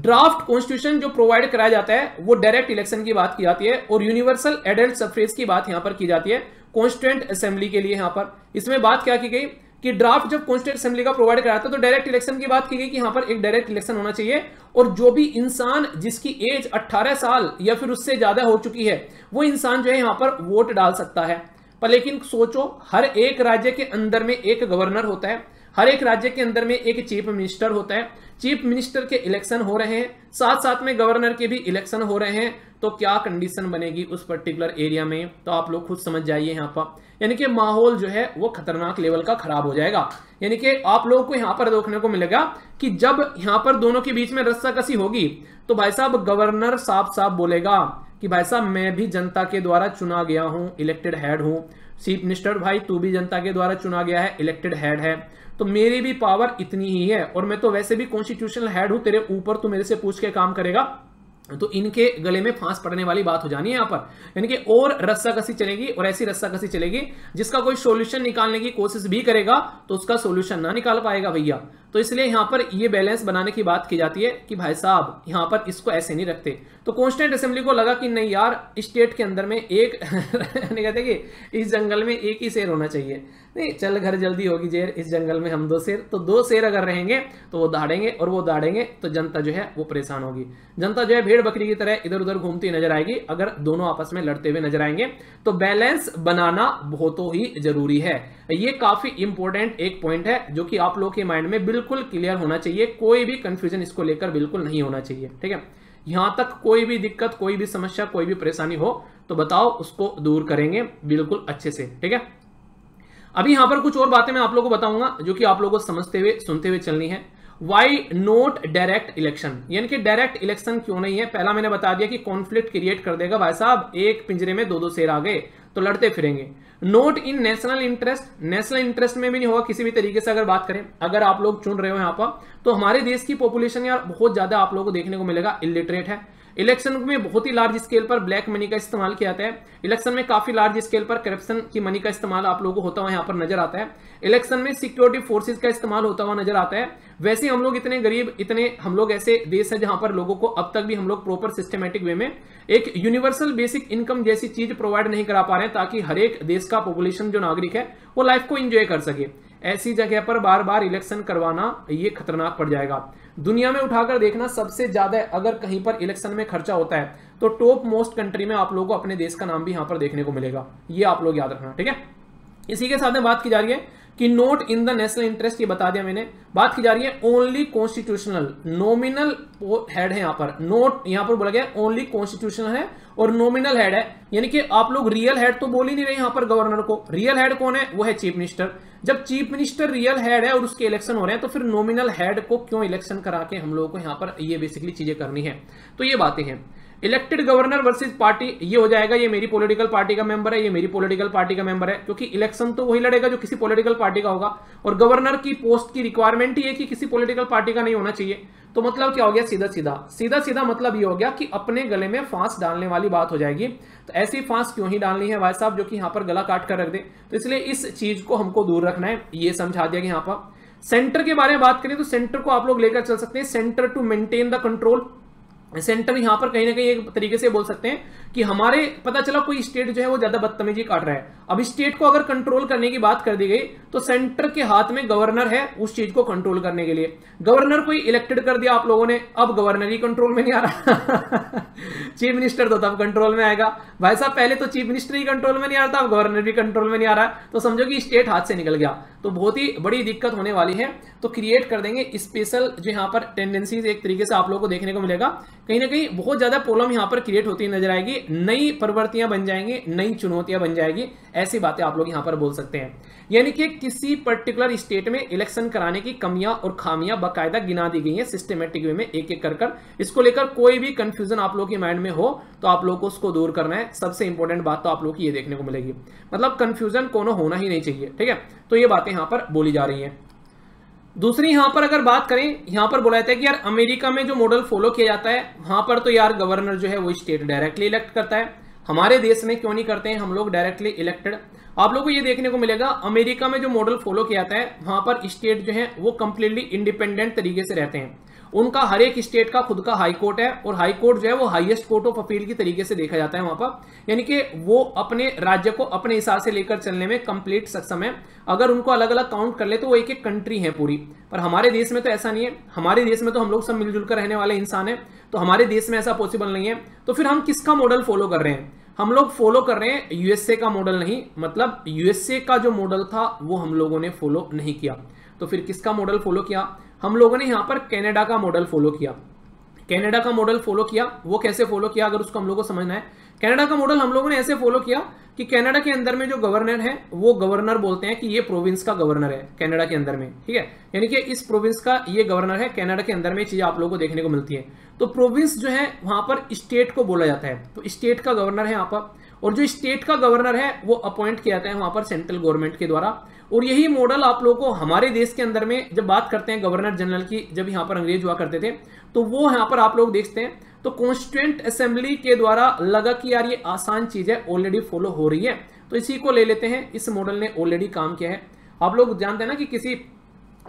ड्राफ्ट कॉन्स्टिट्यूशन जो प्रोवाइड कराया जाता है वो डायरेक्ट इलेक्शन की बात की जाती है और यूनिवर्सल एडल्ट सफरेज की बात यहां पर की जाती है कॉन्स्टिट्यूएंट असेंबली के लिए। यहां पर इसमें बात क्या की गई कि ड्राफ्ट जब कॉन्स्टिट्यूएंट असेंबली का प्रोवाइड कराता है तो डायरेक्ट इलेक्शन की बात की गई कि यहां पर एक डायरेक्ट इलेक्शन होना चाहिए और जो भी इंसान जिसकी एज अट्ठारह साल या फिर उससे ज्यादा हो चुकी है वो इंसान जो है यहां पर वोट डाल सकता है। पर लेकिन सोचो, हर एक राज्य के अंदर में एक गवर्नर होता है, हर एक राज्य के अंदर में एक चीफ मिनिस्टर होता है, चीफ मिनिस्टर के इलेक्शन हो रहे हैं, साथ साथ में गवर्नर के भी इलेक्शन हो रहे हैं, तो क्या कंडीशन बनेगी उस पर्टिकुलर एरिया में, तो आप लोग खुद समझ जाइए यहाँ पर। यानी कि माहौल जो है वो खतरनाक लेवल का खराब हो जाएगा। यानी कि आप लोगों को यहाँ पर देखने को मिलेगा कि जब यहाँ पर दोनों के बीच में रस्साकसी होगी तो भाई साहब गवर्नर साफ साफ बोलेगा कि भाई साहब मैं भी जनता के द्वारा चुना गया हूँ, इलेक्टेड हेड हूँ। चीफ मिनिस्टर भाई तू भी जनता के द्वारा चुना गया है, इलेक्टेड हेड है, तो मेरी भी पावर इतनी ही है और मैं तो वैसे भी कॉन्स्टिट्यूशनल हेड हूं, तेरे ऊपर तू मेरे से पूछ के काम करेगा, तो इनके गले में फांस पड़ने वाली बात हो जानी है यहाँ पर। यानी कि और रस्साकसी चलेगी और ऐसी रस्साकसी चलेगी जिसका कोई सोल्यूशन निकालने की कोशिश भी करेगा तो उसका सोल्यूशन ना निकाल पाएगा भैया। तो इसलिए यहाँ पर ये बैलेंस बनाने की बात की जाती है कि भाई साहब यहाँ पर इसको ऐसे नहीं रखते। तो कॉन्स्टिट्यूएंट असेंबली को लगा कि नहीं यार, स्टेट के अंदर में एक नहीं कहते कि इस जंगल में एक ही शेर होना चाहिए, नहीं चल घर जल्दी होगी जेर, इस जंगल में हम दो शेर, तो दो शेर अगर रहेंगे तो वो दाड़ेंगे और वो दाड़ेंगे तो जनता जो है वो परेशान होगी, जनता जो है भेड़ बकरी की तरह इधर उधर घूमती नजर आएगी अगर दोनों आपस में लड़ते हुए नजर आएंगे। तो बैलेंस बनाना बहुत ही जरूरी है, ये काफी इंपॉर्टेंट एक पॉइंट है जो कि आप लोगों के माइंड में बिल्कुल क्लियर होना चाहिए, कोई भी कंफ्यूजन इसको लेकर बिल्कुल नहीं होना चाहिए, ठीक है। यहां तक कोई भी दिक्कत, कोई भी समस्या, कोई भी परेशानी हो तो बताओ, उसको दूर करेंगे बिल्कुल अच्छे से, ठीक है। अभी यहां पर कुछ और बातें मैं आप लोगों को बताऊंगा जो कि आप लोगों को समझते हुए सुनते हुए चलनी है। वाई नॉट डायरेक्ट इलेक्शन, यानी कि डायरेक्ट इलेक्शन क्यों नहीं है। पहला मैंने बता दिया कि कॉन्फ्लिक्ट क्रिएट कर देगा, भाई साहब एक पिंजरे में दो दो शेर आ गए तो लड़ते फिरेंगे। Not in national interest, national interest में भी नहीं होगा किसी भी तरीके से। अगर बात करें, अगर आप लोग चुन रहे हो यहाँ पर, तो हमारे देश की पॉपुलेशन यार बहुत ज्यादा आप लोगों को देखने को मिलेगा इलिटरेट है। इलेक्शन में बहुत ही लार्ज स्केल पर ब्लैक मनी का इस्तेमाल किया जाता है, इलेक्शन में काफी लार्ज स्केल पर करप्शन की मनी का इस्तेमाल आप लोगों को होता हुआ यहाँ पर नजर आता है, इलेक्शन में सिक्योरिटी फोर्सेज का इस्तेमाल होता हुआ नजर आता है। वैसे हम लोग इतने गरीब, इतने हम लोग ऐसे देश है जहां पर लोगों को अब तक भी हम लोग प्रॉपर सिस्टमेटिक वे में एक यूनिवर्सल बेसिक इनकम जैसी चीज प्रोवाइड नहीं करा पा रहे हैं ताकि हर एक देश का पॉपुलेशन जो नागरिक है वो लाइफ को एंजॉय कर सके। ऐसी जगह पर बार बार इलेक्शन करवाना ये खतरनाक पड़ जाएगा। दुनिया में उठाकर देखना, सबसे ज्यादा अगर कहीं पर इलेक्शन में खर्चा होता है तो टॉप मोस्ट कंट्री में आप लोगों को अपने देश का नाम भी यहां पर देखने को मिलेगा, ये आप लोग याद रखना, ठीक है। इसी के साथ में बात की जा रही है कि not in the national interest, ये बता दिया मैंने। बात की जा रही है ओनली कॉन्स्टिट्यूशनल, नॉमिनल हेड है यहाँ पर, नोट यहाँ पर बोला गया ओनली कॉन्स्टिट्यूशनल है और नॉमिनल हेड है, यानी कि आप लोग रियल हेड तो बोल ही नहीं रहे यहाँ पर गवर्नर को। रियल हेड कौन है, वो है चीफ मिनिस्टर। जब चीफ मिनिस्टर रियल हेड है और उसके इलेक्शन हो रहे हैं तो फिर नॉमिनल हेड को क्यों इलेक्शन करा के हम लोगों को यहाँ पर ये बेसिकली चीजें करनी है। तो ये बातें हैं। इलेक्टेड गवर्नर वर्सेस पार्टी, ये हो जाएगा ये मेरी पॉलिटिकल पार्टी का मेंबर है, ये मेरी पॉलिटिकल पार्टी का मेंबर है, क्योंकि इलेक्शन तो वही लड़ेगा जो किसी पॉलिटिकल पार्टी का होगा और गवर्नर की पोस्ट की रिक्वायरमेंट ही है कि किसी पॉलिटिकल पार्टी का नहीं होना चाहिए। तो मतलब क्या हो गया, सीधा सीधा सीधा सीधा मतलब ये हो गया कि अपने गले में फांस डालने वाली बात हो जाएगी। तो ऐसी फांस क्यों ही डालनी है भाई साहब, जो कि यहाँ पर गला काट कर रख दे, तो इसलिए इस चीज को हमको दूर रखना है, ये समझा दिया कि यहाँ पर। सेंटर के बारे में बात करें तो सेंटर को आप लोग लेकर चल सकते हैं, centre to maintain the control. Centre यहां पर कहीं ना कहीं एक तरीके से बोल सकते हैं कि हमारे, पता चला कोई स्टेट जो है वो ज्यादा बदतमीजी काट रहा है, अब स्टेट को अगर कंट्रोल करने की बात कर दी गई तो सेंटर के हाथ में गवर्नर है उस चीज को कंट्रोल करने के लिए। गवर्नर को ही इलेक्टेड कर दिया आप लोगों ने, अब गवर्नर ही कंट्रोल में नहीं आ रहा चीफ मिनिस्टर तो तब कंट्रोल में आएगा भाई साहब, पहले तो चीफ मिनिस्टर ही कंट्रोल में नहीं आ रहा था, अब गवर्नर भी कंट्रोल में नहीं आ रहा, तो समझो कि स्टेट हाथ से निकल गया, तो बहुत ही बड़ी दिक्कत होने वाली है। तो क्रिएट कर देंगे स्पेशल जो यहाँ पर टेंडेंसीज एक तरीके से आप लोगों को देखने को मिलेगा, कहीं ना कहीं बहुत ज्यादा प्रॉब्लम यहां पर क्रिएट होती नजर आएगी, नई प्रवृत्तियां बन जाएंगी, नई चुनौतियां बन जाएगी, ऐसी बातें आप लोग यहां पर बोल सकते हैं। यानी कि किसी पर्टिकुलर स्टेट में इलेक्शन कराने की कमियां और खामियां बाकायदा गिना दी गई है सिस्टमेटिक वे में, एक एक कर कर। इसको लेकर कोई भी कंफ्यूजन आप लोगों के माइंड में हो तो आप लोग को उसको दूर करना है। सबसे इंपॉर्टेंट बात तो आप लोग की ये देखने को मिलेगी, मतलब कंफ्यूजन कोनो होना ही नहीं चाहिए। ठीक है, तो ये बातें यहाँ पर बोली जा रही हैं। दूसरी यहाँ पर अगर बात करें, यहाँ पर बोला जाता है कि यार अमेरिका में जो मॉडल फॉलो किया जाता है वहाँ पर तो यार गवर्नर जो है वो स्टेट डायरेक्टली इलेक्ट करता है, हमारे देश में क्यों नहीं करते हैं हम लोग डायरेक्टली इलेक्टेड। आप लोगों को ये देखने को मिलेगा अमेरिका में जो मॉडल फॉलो किया जाता है वहाँ पर स्टेट जो है वो कंप्लीटली इंडिपेंडेंट तरीके से रहते हैं, उनका हर एक स्टेट का खुद का हाई कोर्ट है और हाई कोर्ट जो है वो हाईएस्ट कोर्ट ऑफ अपील की तरीके से देखा जाता है वहाँ पर, यानी कि वो अपने राज्य को अपने हिसाब से लेकर चलने में कंप्लीट सक्षम है। अगर उनको अलग अलग काउंट कर ले तो वो एक एक कंट्री है पूरी, पर हमारे देश में तो ऐसा नहीं है। हमारे देश में तो हम लोग सब मिलजुल कर रहने वाले इंसान हैं, तो हमारे देश में ऐसा पॉसिबल नहीं है। तो फिर हम किसका मॉडल फॉलो कर रहे हैं? हम लोग फॉलो कर रहे हैं यूएसए का मॉडल नहीं, मतलब यूएसए का जो मॉडल था वो हम लोगों ने फॉलो नहीं किया। तो फिर किसका मॉडल फॉलो किया? हम लोगों ने यहाँ पर कनाडा का मॉडल फॉलो किया। कनाडा का मॉडल फॉलो किया, वो कैसे फॉलो किया अगर उसको हम लोगों को समझना है। कनाडा का मॉडल हम लोगों ने ऐसे फॉलो किया कि कनाडा के अंदर में जो गवर्नर है वो गवर्नर बोलते हैं कि ये प्रोविंस का गवर्नर है कनाडा के अंदर में। ठीक है, यानी कि इस प्रोविंस का ये गवर्नर है, कनाडा के अंदर में चीज़ आप लोगों को देखने को मिलती है। तो प्रोविंस जो है वहाँ पर स्टेट को बोला जाता है, तो स्टेट का गवर्नर है यहाँ पर, और जो स्टेट का गवर्नर है वो अपॉइंट किया जाता है वहाँ पर सेंट्रल गवर्नमेंट के द्वारा। और यही मॉडल आप लोगों को हमारे देश के अंदर में, जब बात करते हैं गवर्नर जनरल की, जब यहाँ पर अंग्रेज हुआ करते थे, तो वो यहाँ पर आप लोग देखते हैं। तो कॉन्स्टिट्यूएंट असेंबली के द्वारा लगा कि यार ये आसान चीज़ है, ऑलरेडी फॉलो हो रही है, तो इसी को ले लेते हैं, इस मॉडल ने ऑलरेडी काम किया है। आप लोग जानते हैं ना कि किसी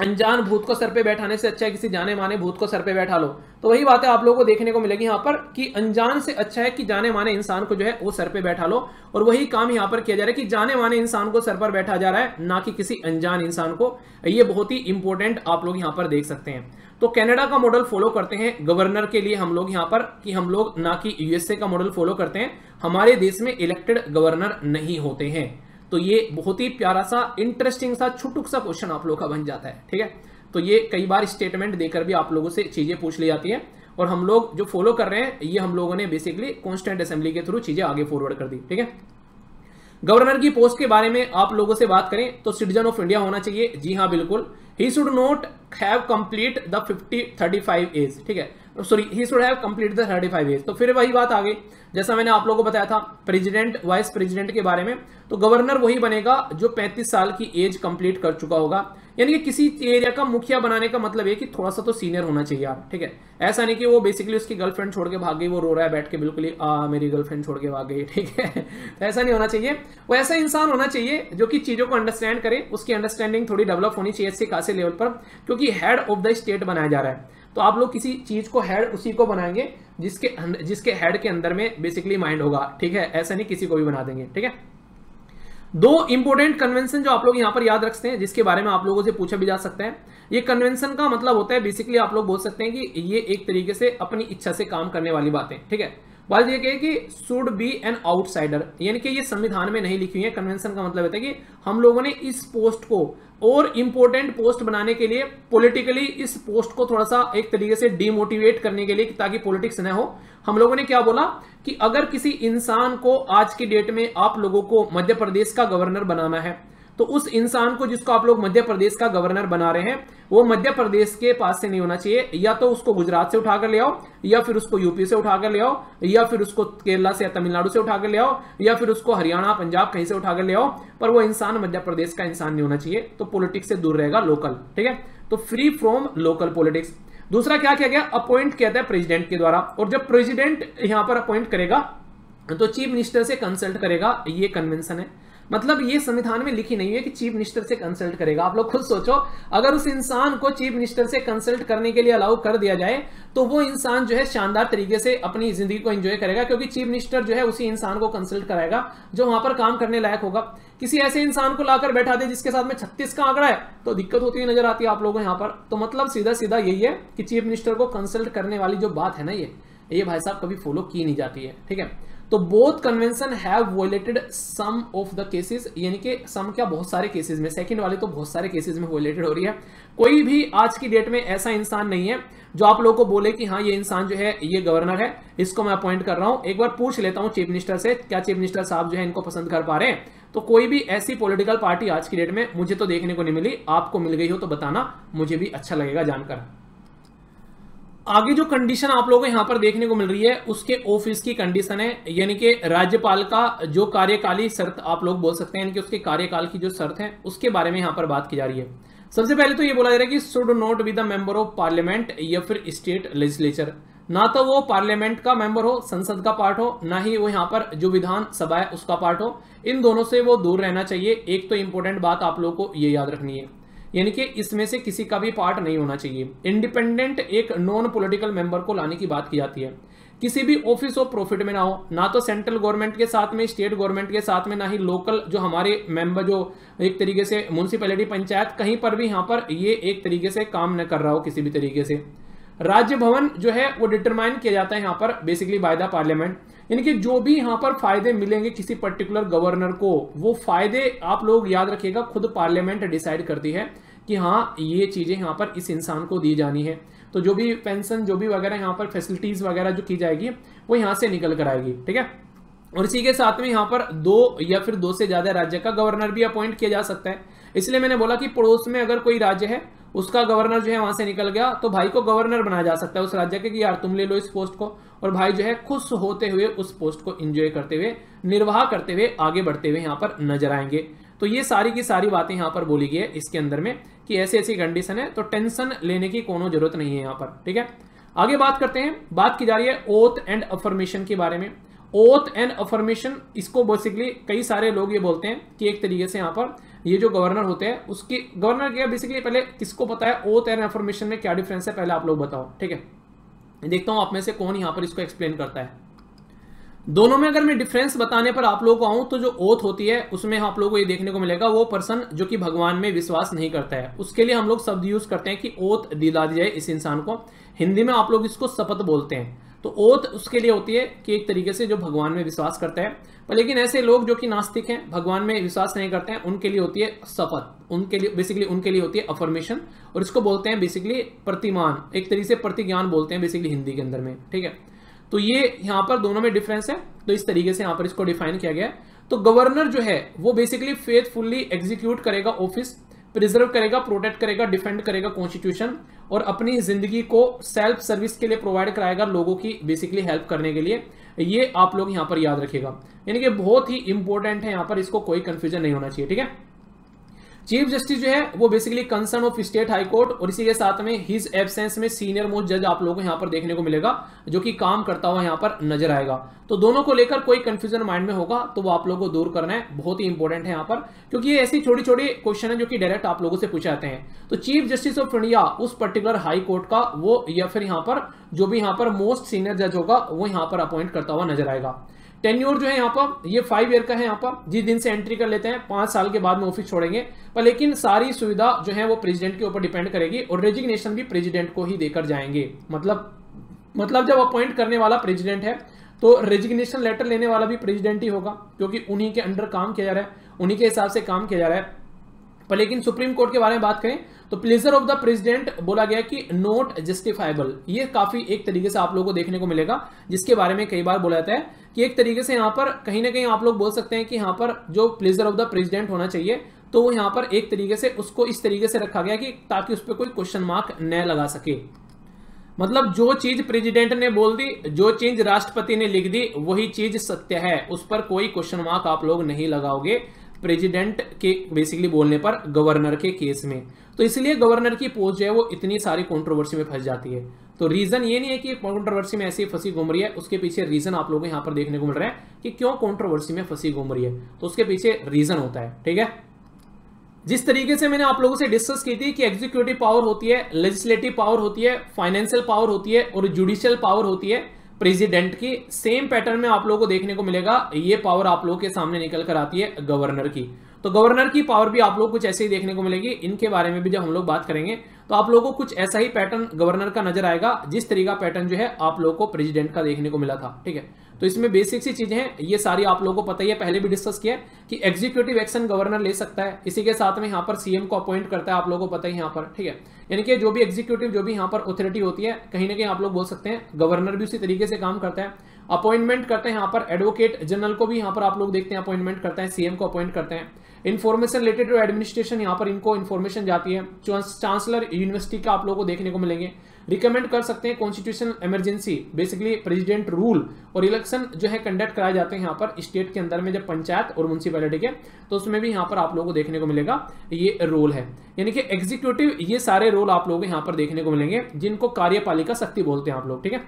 अनजान भूत को सर पे बैठाने से अच्छा है किसी जाने माने भूत को सर पे बैठा लो। तो वही बात है आप लोगों को देखने को मिलेगी यहाँ पर कि अनजान से अच्छा है कि जाने माने इंसान को जो है वो सर पे बैठा लो, और वही काम यहाँ पर किया जा रहा है कि जाने माने इंसान को सर पर बैठा जा रहा है, ना कि किसी अनजान इंसान को। ये बहुत ही इंपॉर्टेंट आप लोग यहाँ पर देख सकते हैं। तो कनाडा का मॉडल फॉलो करते हैं गवर्नर के लिए हम लोग यहाँ पर, कि हम लोग ना कि यूएसए का मॉडल फॉलो करते हैं, हमारे देश में इलेक्टेड गवर्नर नहीं होते हैं। तो ये बहुत ही प्यारा सा, इंटरेस्टिंग सा, छुटुक सा क्वेश्चन आप लोगों का बन जाता है। ठीक है, तो ये कई बार स्टेटमेंट देकर भी आप लोगों से चीज़ें पूछ ली जाती हैं, और हम लोग जो फॉलो कर रहे हैं ये हम लोगों ने बेसिकली कॉन्स्टेंट असेंबली के थ्रू चीज़ें आगे फॉरवर्ड कर दी। ठीक है, गवर्नर की पोस्ट के बारे में आप लोगों से बात करें तो सिटीजन ऑफ इंडिया होना चाहिए। जी हाँ, बिल्कुल। He should not have complete the fifty thirty five age ठीक है sorry he should have complete the thirty five age. तो फिर वही बात आ गई, जैसा मैंने आप लोगों को बताया था प्रेसिडेंट वाइस प्रेसिडेंट के बारे में, तो गवर्नर वही बनेगा जो पैंतीस साल की एज कंप्लीट कर चुका होगा। यानी कि किसी एरिया का मुखिया बनाने का मतलब है कि थोड़ा सा तो सीनियर होना चाहिए यार। ठीक है, ऐसा नहीं कि वो बेसिकली उसकी गर्लफ्रेंड छोड़ के भाग गई, वो रो रहा है बैठ के बिल्कुल ही, आ मेरी गर्लफ्रेंड छोड़ के भाग गई। ठीक है, तो ऐसा नहीं होना चाहिए। वो ऐसा इंसान होना चाहिए जो कि चीज़ों को अंडरस्टैंड करे, उसकी अंडरस्टैंडिंग थोड़ी डेवलप होनी चाहिए अच्छे खासे लेवल पर, क्योंकि हेड ऑफ द स्टेट बनाया जा रहा है। तो आप लोग किसी चीज को हेड उसी को बनाएंगे जिसके जिसके हेड के अंदर में बेसिकली माइंड होगा। ठीक है, ऐसा नहीं किसी को भी बना देंगे। ठीक है, दो इंपॉर्टेंट कन्वेंशन जो आप लोग यहाँ पर याद रखते हैं, जिसके बारे में आप लोगों से पूछा भी जा सकता है। ये कन्वेंशन का मतलब होता है बेसिकली आप लोग बोल सकते हैं कि ये एक तरीके से अपनी इच्छा से काम करने वाली बातें। ठीक है, बात ये कहे कि शुड बी एन आउटसाइडर, यानी कि ये संविधान में नहीं लिखी हुई है। कन्वेंशन का मतलब होता है कि हम लोगों ने इस पोस्ट को और इम्पोर्टेंट पोस्ट बनाने के लिए पॉलिटिकली इस पोस्ट को थोड़ा सा एक तरीके से डिमोटिवेट करने के लिए, ताकि पॉलिटिक्स ना हो, हम लोगों ने क्या बोला कि अगर किसी इंसान को आज की डेट में आप लोगों को मध्य प्रदेश का गवर्नर बनाना है, तो उस इंसान को जिसको आप लोग मध्य प्रदेश का गवर्नर बना रहे हैं वो मध्य प्रदेश के पास से नहीं होना चाहिए। या तो उसको गुजरात से उठाकर ले आओ, या फिर उसको यूपी से उठाकर ले आओ, या फिर उसको केरला से या तमिलनाडु से उठाकर ले आओ, या फिर उसको हरियाणा पंजाब कहीं से उठाकर ले आओ, पर वो इंसान मध्य प्रदेश का इंसान नहीं होना चाहिए। तो पॉलिटिक्स से दूर रहेगा, लोकल। ठीक है, तो फ्री फ्रॉम लोकल पॉलिटिक्स। दूसरा क्या किया गया, अपॉइंट किया था प्रेसिडेंट के द्वारा, और जब प्रेसिडेंट यहां पर अपॉइंट करेगा तो चीफ मिनिस्टर से कंसल्ट करेगा। ये कन्वेंशन है, मतलब ये संविधान में लिखी नहीं है कि चीफ मिनिस्टर से कंसल्ट करेगा। आप लोग खुद सोचो, अगर उस इंसान को चीफ मिनिस्टर से कंसल्ट करने के लिए अलाउ कर दिया जाए तो वो इंसान जो है शानदार तरीके से अपनी जिंदगी को एंजॉय करेगा, क्योंकि चीफ मिनिस्टर जो है उसी इंसान को कंसल्ट कराएगा जो वहां पर काम करने लायक होगा। किसी ऐसे इंसान को लाकर बैठा दे जिसके साथ में छत्तीस का आंकड़ा है तो दिक्कत होती हुई नजर आती है आप लोगों को यहाँ पर। तो मतलब सीधा सीधा यही है कि चीफ मिनिस्टर को कंसल्ट करने वाली जो बात है ना, ये ये भाई साहब कभी फॉलो की नहीं जाती है। ठीक है, तो both convention have violated some of the cases, यानी कि सम क्या, बहुत सारे केसेस में, सेकंड वाले तो बहुत सारे केसेस में वॉयलेटेड हो रही है। कोई भी आज की डेट में ऐसा इंसान नहीं है जो आप लोगों को बोले कि हाँ ये इंसान जो है ये गवर्नर है, इसको मैं अपॉइंट कर रहा हूँ, एक बार पूछ लेता हूँ चीफ मिनिस्टर से क्या चीफ मिनिस्टर साहब जो है इनको पसंद कर पा रहे हैं। तो कोई भी ऐसी पॉलिटिकल पार्टी आज की डेट में मुझे तो देखने को नहीं मिली, आपको मिल गई हो तो बताना, मुझे भी अच्छा लगेगा जानकर। आगे जो कंडीशन आप लोगों को यहाँ पर देखने को मिल रही है उसके ऑफिस की कंडीशन है, यानी कि राज्यपाल का जो कार्यकाली शर्त आप लोग बोल सकते हैं, यानी कि उसके कार्यकाल की जो शर्त है उसके बारे में यहाँ पर बात की जा रही है। सबसे पहले तो ये बोला जा रहा है कि should not be the member of parliament या फिर स्टेट लेजिस्लेचर, ना तो वो पार्लियामेंट का मेंबर हो, संसद का पार्ट हो, ना ही वो यहाँ पर जो विधानसभा है उसका पार्ट हो, इन दोनों से वो दूर रहना चाहिए। एक तो इंपॉर्टेंट बात आप लोगों को ये याद रखनी है, यानी कि इसमें से किसी का भी पार्ट नहीं होना चाहिए। इंडिपेंडेंट एक नॉन पॉलिटिकल मेंबर को लाने की बात की जाती है, किसी भी ऑफिस ऑफ प्रॉफिट में ना हो, ना तो सेंट्रल गवर्नमेंट के साथ में, स्टेट गवर्नमेंट के साथ में, ना ही लोकल जो हमारे मेंबर जो एक तरीके से म्यूनसिपैलिटी पंचायत कहीं पर भी यहाँ पर ये एक तरीके से काम न कर रहा हो किसी भी तरीके से। राज्य भवन जो है वो डिटरमाइन किया जाता है यहाँ पर बेसिकली बाय द पार्लियामेंट, यानी कि जो भी यहाँ पर फायदे मिलेंगे किसी पर्टिकुलर गवर्नर को, वो फायदे आप लोग याद रखिएगा खुद पार्लियामेंट डिसाइड करती है कि हाँ ये चीजें यहाँ पर इस इंसान को दी जानी है। तो जो भी पेंशन जो भी वगैरह यहाँ पर फैसिलिटीज वगैरह जो की जाएगी वो यहाँ से निकल कर आएगी, ठीक है। और इसी के साथ में यहाँ पर दो या फिर दो से ज्यादा राज्य का गवर्नर भी अपॉइंट किया जा सकता है, इसलिए मैंने बोला कि पड़ोस में अगर कोई राज्य है उसका गवर्नर जो है वहां से निकल गया तो भाई को गवर्नर बनाया जा सकता है उस राज्य के कि यार तुम ले लो इस पोस्ट को, और भाई जो है खुश होते हुए उस पोस्ट को एंजॉय करते हुए, निर्वाह करते हुए, आगे बढ़ते हुए यहाँ पर नजर आएंगे। तो ये सारी की सारी बातें यहाँ पर बोली गई है इसके अंदर में कि ऐसी ऐसी कंडीशन है, तो टेंशन लेने की कोनो जरूरत नहीं है यहाँ पर, ठीक है। आगे बात करते हैं, बात की जा रही है ओथ एंड अफर्मेशन के बारे में। ओथ एंड अफर्मेशन, इसको बेसिकली कई सारे लोग ये बोलते हैं कि एक तरीके से यहाँ पर ये जो गवर्नर होते हैं उसके गवर्नर के बेसिकली, पहले किसको पता है ओथ एंड अफर्मेशन में क्या डिफरेंस है, पहले आप लोग बताओ, ठीक है। देखता हूं आप में से कौन यहां पर इसको एक्सप्लेन करता है। दोनों में अगर मैं डिफरेंस बताने पर आप लोगों को आऊं तो जो ओथ होती है उसमें आप लोगों को ये देखने को मिलेगा वो पर्सन जो कि भगवान में विश्वास नहीं करता है, उसके लिए हम लोग शब्द यूज करते हैं कि ओथ दिला दी जाए इस इंसान को, हिंदी में आप लोग इसको शपथ बोलते हैं। तो ओथ उसके लिए होती है कि एक तरीके से जो भगवान में विश्वास करता है, पर लेकिन ऐसे लोग जो कि नास्तिक हैं, भगवान में विश्वास नहीं करते हैं, उनके लिए होती है शपथ, उनके लिए बेसिकली उनके लिए होती है अफर्मेशन, और इसको बोलते हैं बेसिकली प्रतिमान, एक तरीके से प्रतिज्ञान बोलते हैं बेसिकली हिंदी के अंदर में, ठीक है। तो ये यहाँ पर दोनों में डिफरेंस है, तो इस तरीके से यहाँ पर इसको डिफाइन किया गया है। तो गवर्नर जो है वो बेसिकली फेथफुली एग्जीक्यूट करेगा ऑफिस, प्रिजर्व करेगा, प्रोटेक्ट करेगा, डिफेंड करेगा कॉन्स्टिट्यूशन, और अपनी जिंदगी को सेल्फ सर्विस के लिए प्रोवाइड कराएगा लोगों की बेसिकली हेल्प करने के लिए। ये आप लोग यहाँ पर याद रखेगा, यानी कि बहुत ही इंपॉर्टेंट है, यहाँ पर इसको कोई कंफ्यूजन नहीं होना चाहिए, ठीक है। चीफ जस्टिस जो है वो basically concern of state high court, और इसी के साथ में हिज एब्सेंस में सीनियर मोस्ट जज आप लोगों को यहाँ पर देखने को मिलेगा जो कि काम करता हुआ यहाँ पर नजर आएगा। तो दोनों को लेकर कोई कंफ्यूजन माइंड में होगा तो वो आप लोगों को दूर करना है, बहुत ही इंपॉर्टेंट है यहाँ पर, क्योंकि ये ऐसी छोटी छोटी क्वेश्चन है जो कि डायरेक्ट आप लोगों से पूछे जाते हैं। तो चीफ जस्टिस ऑफ इंडिया उस पर्टिकुलर हाई कोर्ट का वो, या फिर यहाँ पर जो भी यहाँ पर मोस्ट सीनियर जज होगा वो यहाँ पर अपॉइंट करता हुआ नजर आएगा। टेन्योर जो है यहाँ पर ये फाइव ईयर का है, यहाँ पर जिस दिन से एंट्री कर लेते हैं पांच साल के बाद में ऑफिस छोड़ेंगे, पर लेकिन सारी सुविधा जो है वो प्रेसिडेंट के ऊपर डिपेंड करेगी, और रेजिग्नेशन भी प्रेसिडेंट को ही देकर जाएंगे। मतलब मतलब जब अपॉइंट करने वाला प्रेसिडेंट है तो रेजिग्नेशन लेटर लेने वाला भी प्रेसिडेंट ही होगा, क्योंकि उन्हीं के अंडर काम किया जा रहा है, उन्हीं के हिसाब से काम किया जा रहा है। पर लेकिन सुप्रीम कोर्ट के बारे में बात करें तो प्लेजर ऑफ द प्रेसिडेंट बोला गया कि नॉट जस्टिफाइबल, ये काफी एक तरीके से आप लोगों को देखने को मिलेगा, जिसके बारे में कई बार बोला जाता है कि एक तरीके से यहाँ पर कहीं ना कहीं आप लोग बोल सकते हैं कि यहाँ पर जो प्लेजर ऑफ द प्रेसिडेंट होना चाहिए तो यहाँ पर एक तरीके से उसको इस तरीके से रखा गया कि ताकि उस पर कोई क्वेश्चन मार्क न लगा सके। मतलब जो चीज प्रेसिडेंट ने बोल दी, जो चीज राष्ट्रपति ने लिख दी, वही चीज सत्य है, उस पर कोई क्वेश्चन मार्क आप लोग नहीं लगाओगे प्रेसिडेंट के बेसिकली बोलने पर गवर्नर के केस में। तो इसलिए गवर्नर की पोस्ट जो है वो इतनी सारी कंट्रोवर्सी में फंस जाती है। तो रीजन ये नहीं है कि कंट्रोवर्सी में ऐसी फंसी घूम रही है, उसके पीछे रीजन आप लोगों को यहाँ पर देखने को मिल रहा है कि क्यों कंट्रोवर्सी में फंसी घूम रही है, तो उसके पीछे रीजन होता है, ठीक है। जिस तरीके से मैंने आप लोगों से डिस्कस की थी कि एग्जीक्यूटिव पावर होती है, लेजिस्लेटिव पावर होती है, फाइनेंशियल पावर होती है और जुडिशियल पावर होती है प्रेसिडेंट की, सेम पैटर्न में आप लोगों को देखने को मिलेगा ये पावर आप लोगों के सामने निकल कर आती है गवर्नर की। तो गवर्नर की पावर भी आप लोग कुछ ऐसे ही देखने को मिलेगी, इनके बारे में भी जब हम लोग बात करेंगे तो आप लोगों को कुछ ऐसा ही पैटर्न गवर्नर का नजर आएगा, जिस तरीका पैटर्न जो है आप लोगों को प्रेसिडेंट का देखने को मिला था, ठीक है। तो इसमें बेसिक सी चीजें हैं, ये सारी आप लोगों को पता ही है, पहले भी डिस्कस किया कि एग्जीक्यूटिव एक्शन गवर्नर ले सकता है, इसी के साथ में यहाँ पर सीएम को अपॉइंट करता है आप लोगों को पता ही यहाँ पर, ठीक है। यानी कि जो भी एग्जीक्यूटिव जो भी यहाँ पर अथॉरिटी होती है कहीं ना कहीं आप लोग बोल सकते हैं गवर्नर भी उसी तरीके से काम करता है, अपॉइंटमेंट करते हैं यहाँ पर, एडवोकेट जनरल को भी यहाँ पर आप लोग देखते हैं अपॉइंटमेंट करते हैं, सीएम को अपॉइंट करते हैं, इन्फॉर्मेशन रिलेटेड टू एडमिनिस्ट्रेशन यहाँ पर इनको इन्फॉर्मेशन जाती है, चांसलर यूनिवर्सिटी का आप लोगों को देखने को मिलेंगे। रिकमेंड कर सकते हैं constitutional emergency, basically president rule, और इलेक्शन जो है कंडक्ट कराए जाते हैं यहाँ पर स्टेट के अंदर में, जब पंचायत और म्यूनसिपैलिटी के, तो उसमें भी यहाँ पर आप लोगों को देखने को मिलेगा ये रोल है, यानी कि एग्जीक्यूटिव, ये सारे रोल आप लोगों को यहाँ पर देखने को मिलेंगे जिनको कार्यपालिका शक्ति बोलते हैं आप लोग। ठीक है,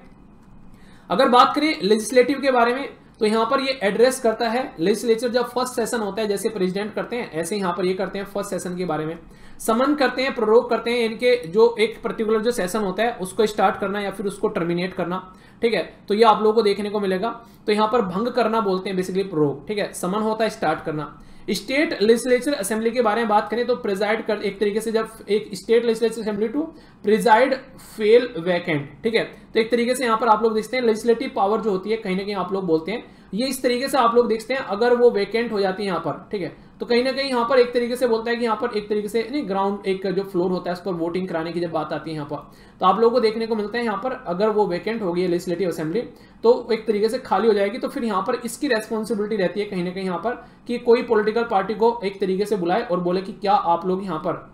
अगर बात करें लेजिस्लेटिव के बारे में तो यहाँ पर ये एड्रेस करता है लेजिस्लेचर, जब फर्स्ट सेशन होता है जैसे प्रेसिडेंट करते हैं ऐसे यहाँ पर ये करते हैं फर्स्ट सेशन के बारे में, समन करते हैं, प्ररोग करते हैं, इनके जो एक पर्टिकुलर जो सेशन होता है उसको स्टार्ट करना या फिर उसको टर्मिनेट करना। ठीक है, तो ये आप लोगों को देखने को मिलेगा। तो यहाँ पर भंग करना बोलते हैं बेसिकली प्ररोग। ठीक है, समन होता है स्टार्ट करना। स्टेट लेजिस्लेचर असेंबली के बारे में बात करें तो प्रिजाइड कर, एक तरीके से जब एक state legislature assembly to preside fail vacant. ठीक है, तो एक तरीके से यहाँ पर आप लोग देखते हैं लेजिस्लेटिव पावर जो होती है कहीं ना कहीं आप लोग बोलते हैं ये, इस तरीके से आप लोग देखते हैं अगर वो वैकेंट हो जाती है यहाँ पर। ठीक है, तो कहीं ना कहीं यहाँ पर एक तरीके से बोलता है कि यहाँ पर एक तरीके से नहीं, ग्राउंड एक जो फ्लोर होता है उस पर वोटिंग कराने की जब बात आती है यहाँ पर, तो आप लोगों को देखने को मिलता है यहाँ पर अगर वो वैकेंट हो गई है लेजिस्लेटिव असेंबली तो एक तरीके से खाली हो जाएगी। तो फिर यहाँ पर इसकी रेस्पॉन्सिबिलिटी रहती है कहीं ना कहीं यहाँ पर कि कोई पोलिटिकल पार्टी को एक तरीके से बुलाए और बोले कि क्या आप लोग यहाँ पर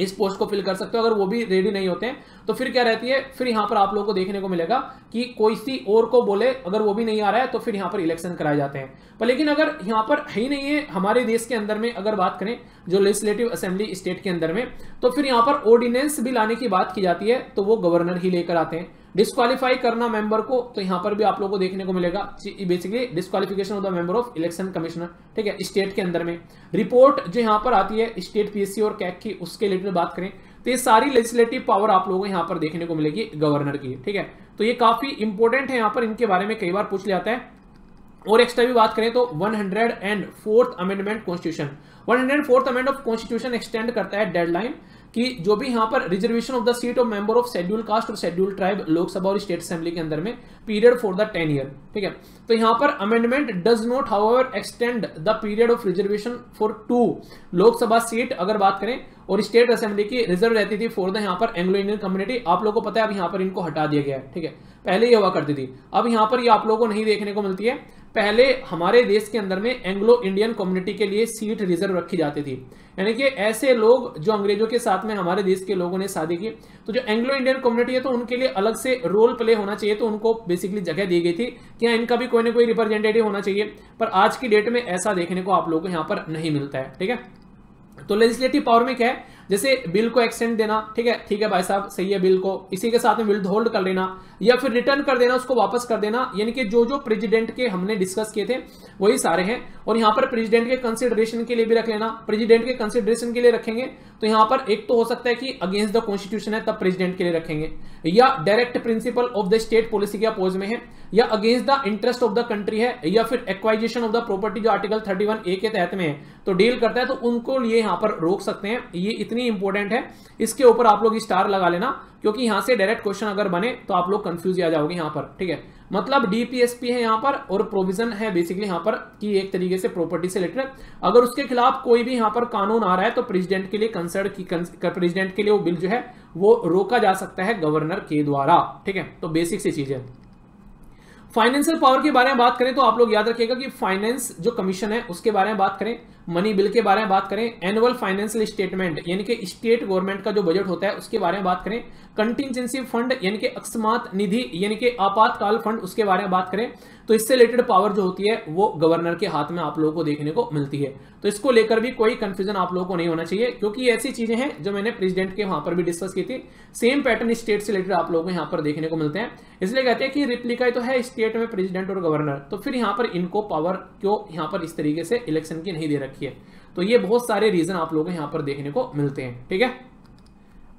इस पोस्ट को फिल कर सकते हो। अगर वो भी रेडी नहीं होते हैं तो फिर क्या रहती है, फिर यहाँ पर आप लोगों को देखने को मिलेगा कि कोई सी और को बोले, अगर वो भी नहीं आ रहा है तो फिर यहाँ पर इलेक्शन कराए जाते हैं। पर लेकिन अगर यहाँ पर ही नहीं है हमारे देश के अंदर में, अगर बात करें जो लेजिस्लेटिव असेंबली स्टेट के अंदर में, तो फिर यहाँ पर ऑर्डिनेंस भी लाने की बात की जाती है तो वो गवर्नर ही लेकर आते हैं। डिस्क्वालीफाई करना मेंबर को, तो यहाँ पर भी आप लोगों को देखने को मिलेगा basically disqualification of the member of election commissioner. ठीक है, स्टेट के अंदर में रिपोर्ट जो यहाँ पर आती है स्टेट पीएससी और कैक की, उसके रिलेटेड बात करें तो ये सारी लेजिस्लेटिव पावर आप लोगों को यहाँ पर देखने को मिलेगी गवर्नर की। ठीक है, तो ये काफी इंपॉर्टेंट है, यहाँ पर इनके बारे में कई बार पूछ लिया जाता है। और एक्स्ट्रा भी बात करें तो one hundred and fourth amendment constitution one hundred fourth amendment of constitution extend करता है डेडलाइन कि जो भी यहाँ पर reservation of the seat of member of schedule caste और शेड्यूल ट्राइब लोकसभा और स्टेट असेंबली के अंदर में period for the ten year. ठीक है, तो यहाँ पर amendment does not however extend the period of reservation for to Lok Sabha seat अगर बात करें, और स्टेट असेंबली की रिजर्व रहती थी फॉर द यहाँ पर एंग्लो इंडियन कम्युनिटी। आप लोगों को पता है अब यहाँ पर इनको हटा दिया गया है। ठीक है, पहले ये हुआ करती थी, अब यहाँ पर ये आप लोगों को नहीं देखने को मिलती है। पहले हमारे देश के अंदर में एंग्लो इंडियन कम्युनिटी के लिए सीट रिजर्व रखी जाती थी, यानी कि ऐसे लोग जो अंग्रेजों के साथ में हमारे देश के लोगों ने शादी की, तो जो एंग्लो इंडियन कम्युनिटी है तो उनके लिए अलग से रोल प्ले होना चाहिए, तो उनको बेसिकली जगह दी गई थी कि इनका भी कोई ना कोई रिप्रेजेंटेटिव होना चाहिए। पर आज की डेट में ऐसा देखने को आप लोगों को यहाँ पर नहीं मिलता है। ठीक है, तो लेजिस्लेटिव पावर में क्या है, जैसे बिल को एक्सटेंड देना, ठीक है ठीक है भाई साहब सही है, बिल को इसी के साथ में विल्ड होल्ड कर लेना या फिर रिटर्न कर देना, उसको वापस कर देना, यानी कि जो जो प्रेसिडेंट के हमने डिस्कस किए थे वही सारे हैं। और यहाँ पर प्रेसिडेंट के कंसिडरेशन के लिए भी रख लेना, प्रेसिडेंट के कंसिडरेशन के लिए रखेंगे तो यहाँ पर एक तो हो सकता है कि अगेंस्ट द कॉन्स्टिट्यूशन है तब प्रेसिडेंट के लिए रखेंगे, या direct principle of the state policy के अपोज में है, या against the interest of the country है, या फिर एक्वाइजेशन ऑफ द प्रॉपर्टी जो आर्टिकल थर्टी वन ए के तहत में है तो डील करता है, तो उनको लिए यहाँ पर रोक सकते हैं। ये इतनी इंपॉर्टेंट है, इसके ऊपर आप लोग स्टार लगा लेना क्योंकि यहां से डायरेक्ट क्वेश्चन अगर बने तो आप लोग कंफ्यूज आ जाओगे यहाँ पर। ठीक है, मतलब डीपीएसपी है यहाँ पर और प्रोविजन है बेसिकली यहाँ पर कि एक तरीके से प्रॉपर्टी से रिलेटेड अगर उसके खिलाफ कोई भी यहाँ पर कानून आ रहा है तो प्रेसिडेंट के लिए कंसर्न की प्रेसिडेंट के लिए वो बिल जो है वो रोका जा सकता है गवर्नर के द्वारा। ठीक है, तो बेसिक सी चीज है। फाइनेंशियल पावर के बारे में बात करें तो आप लोग याद रखिएगा कि फाइनेंस जो कमीशन है उसके बारे में बात करें, मनी बिल के बारे में बात करें, एनुअल फाइनेंशियल स्टेटमेंट यानी कि स्टेट गवर्नमेंट का जो बजट होता है उसके बारे में बात करें, कंटिजेंसी फंड यानी कि अकस्मात निधि यानी कि आपातकाल फंड उसके बारे में बात करें, तो इससे रिलेटेड पावर जो होती है वो गवर्नर के हाथ में आप लोगों को देखने को मिलती है। तो इसको लेकर भी कोई कंफ्यूजन आप लोगों को नहीं होना चाहिए क्योंकि ये ऐसी चीजें हैं जो मैंने प्रेसिडेंट के वहां पर भी डिस्कस की थी। सेम पैटर्न स्टेट से रिलेटेड आप लोगों को यहाँ पर देखने को मिलते हैं, इसलिए कहते हैं कि रिप्लिका तो है स्टेट में प्रेसिडेंट और गवर्नर, तो फिर यहाँ पर इनको पावर क्यों यहाँ पर इस तरीके से इलेक्शन की नहीं दे रखी है। तो ये बहुत सारे रीजन आप लोगों को यहाँ पर देखने को मिलते हैं। ठीक है,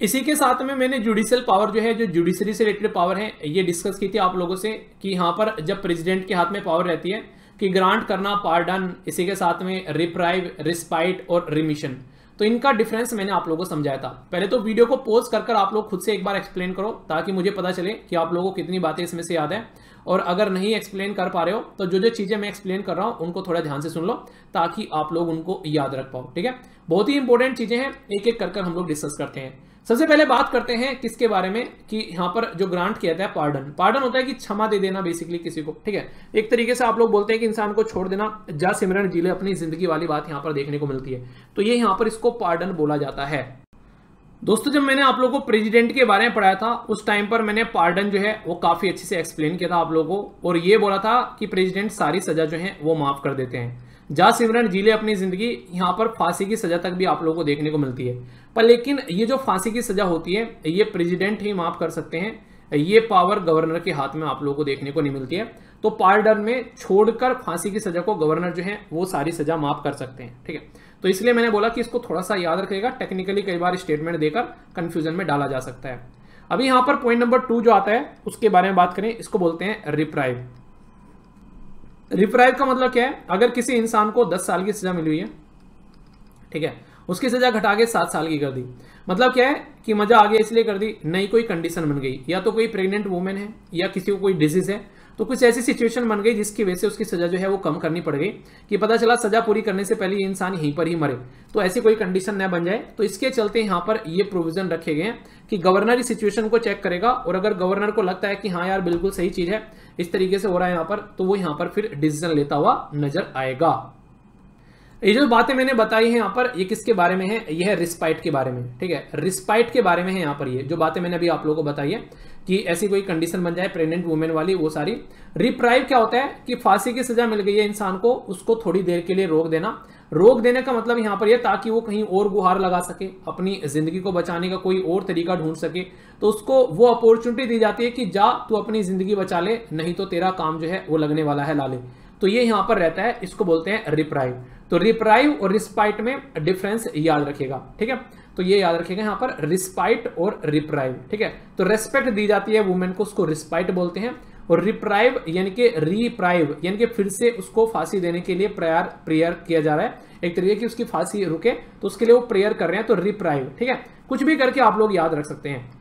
इसी के साथ में मैंने जुडिशियल पावर जो है, जो जुडिशरी से रिलेटेड पावर है, ये डिस्कस की थी आप लोगों से कि यहाँ पर जब प्रेसिडेंट के हाथ में पावर रहती है कि ग्रांट करना पार्डन, इसी के साथ में रिप्राइव, रिस्पाइट और रिमिशन, तो इनका डिफरेंस मैंने आप लोगों को समझाया था। पहले तो वीडियो को पॉज कर कर आप लोग खुद से एक बार एक्सप्लेन करो ताकि मुझे पता चले कि आप लोगों को कितनी बातें इसमें से याद है, और अगर नहीं एक्सप्लेन कर पा रहे हो तो जो जो चीज़ें मैं एक्सप्लेन कर रहा हूँ उनको थोड़ा ध्यान से सुन लो ताकि आप लोग उनको याद रख पाओ। ठीक है, बहुत ही इंपॉर्टेंट चीज़ें हैं, एक एक कर कर हम लोग डिस्कस करते हैं। सबसे पहले बात करते हैं किसके बारे में कि यहाँ पर जो ग्रांट किया जाता है पार्डन, पार्डन होता है कि क्षमा दे देना बेसिकली किसी को। ठीक है, एक तरीके से आप लोग बोलते हैं कि इंसान को छोड़ देना, जा सिमरन जी ले अपनी जिंदगी वाली बात यहाँ पर देखने को मिलती है, तो ये यहाँ पर इसको पार्डन बोला जाता है। दोस्तों जब मैंने आप लोगों को प्रेसिडेंट के बारे में पढ़ाया था उस टाइम पर मैंने पार्डन जो है वो काफ़ी अच्छे से एक्सप्लेन किया था आप लोगों को, और ये बोला था कि प्रेसिडेंट सारी सज़ा जो है वो माफ़ कर देते हैं। जा सिमरन जी ले अपनी ज़िंदगी, यहाँ पर फांसी की सज़ा तक भी आप लोगों को देखने को मिलती है। पर लेकिन ये जो फांसी की सज़ा होती है ये प्रेसिडेंट ही माफ़ कर सकते हैं, ये पावर गवर्नर के हाथ में आप लोगों को देखने को नहीं मिलती है। तो पार्डन में छोड़कर फांसी की सज़ा को गवर्नर जो है वो सारी सज़ा माफ़ कर सकते हैं। ठीक है, तो इसलिए मैंने बोला कि इसको थोड़ा सा याद रखिएगा, टेक्निकली कई बार स्टेटमेंट देकर कंफ्यूजन में डाला जा सकता है। अभी यहां पर पॉइंट नंबर टू जो आता है उसके बारे में बात करें, इसको बोलते हैं रिप्राइव। रिप्राइव का मतलब क्या है? अगर किसी इंसान को दस साल की सजा मिली हुई है, ठीक है, उसकी सजा घटा के सात साल की कर दी, मतलब क्या है कि मजा आ गया इसलिए कर दी, नई कोई कंडीशन बन गई, या तो कोई प्रेग्नेंट वुमेन है या किसी को कोई डिजीज है, तो कुछ ऐसी सिचुएशन बन गई जिसकी वजह से उसकी सजा जो है वो कम करनी पड़ गई कि पता चला सजा पूरी करने से पहले ये इंसान यहीं पर ही मरे, तो ऐसी कोई कंडीशन न बन जाए। तो इसके चलते यहाँ पर ये प्रोविजन रखे गए हैं कि गवर्नर इस सिचुएशन को चेक करेगा, और अगर गवर्नर को लगता है कि हाँ यार बिल्कुल सही चीज़ है, इस तरीके से हो रहा है यहाँ पर, तो वो यहाँ पर फिर डिसीजन लेता हुआ नजर आएगा। ये जो बातें मैंने बताई हैं यहाँ पर, ये किसके बारे में है? ये है रिस्पाइट के बारे में। ठीक है, रिस्पाइट के बारे में है यहाँ पर ये जो बातें मैंने अभी आप लोगों को बताई है कि ऐसी कोई कंडीशन बन जाए प्रेग्नेंट वुमेन वाली, वो सारी। रिप्राइव क्या होता है कि फांसी की सजा मिल गई है इंसान को, उसको थोड़ी देर के लिए रोक देना। रोक देने का मतलब यहाँ पर यह ताकि वो कहीं और गुहार लगा सके, अपनी जिंदगी को बचाने का कोई और तरीका ढूंढ सके, तो उसको वो अपॉर्चुनिटी दी जाती है कि जा तू अपनी जिंदगी बचा ले, नहीं तो तेरा काम जो है वो लगने वाला है लाले। तो ये यहाँ पर रहता है, इसको बोलते हैं रिप्राइव। तो रिप्राइव और रिस्पाइट में डिफरेंस याद रखेगा। ठीक है, तो ये याद रखेगा यहाँ पर रिस्पाइट और रिप्राइव। ठीक है, तो रेस्पेक्ट दी जाती है वुमेन को, उसको रिस्पाइट बोलते हैं, और रिप्राइव यानी कि रिप्राइव यानी कि फिर से उसको फांसी देने के लिए प्रेयर प्रेयर किया जा रहा है, एक तरीके की उसकी फांसी रुके तो उसके लिए वो प्रेयर कर रहे हैं, तो रिप्राइव। ठीक है, कुछ भी करके आप लोग याद रख सकते हैं।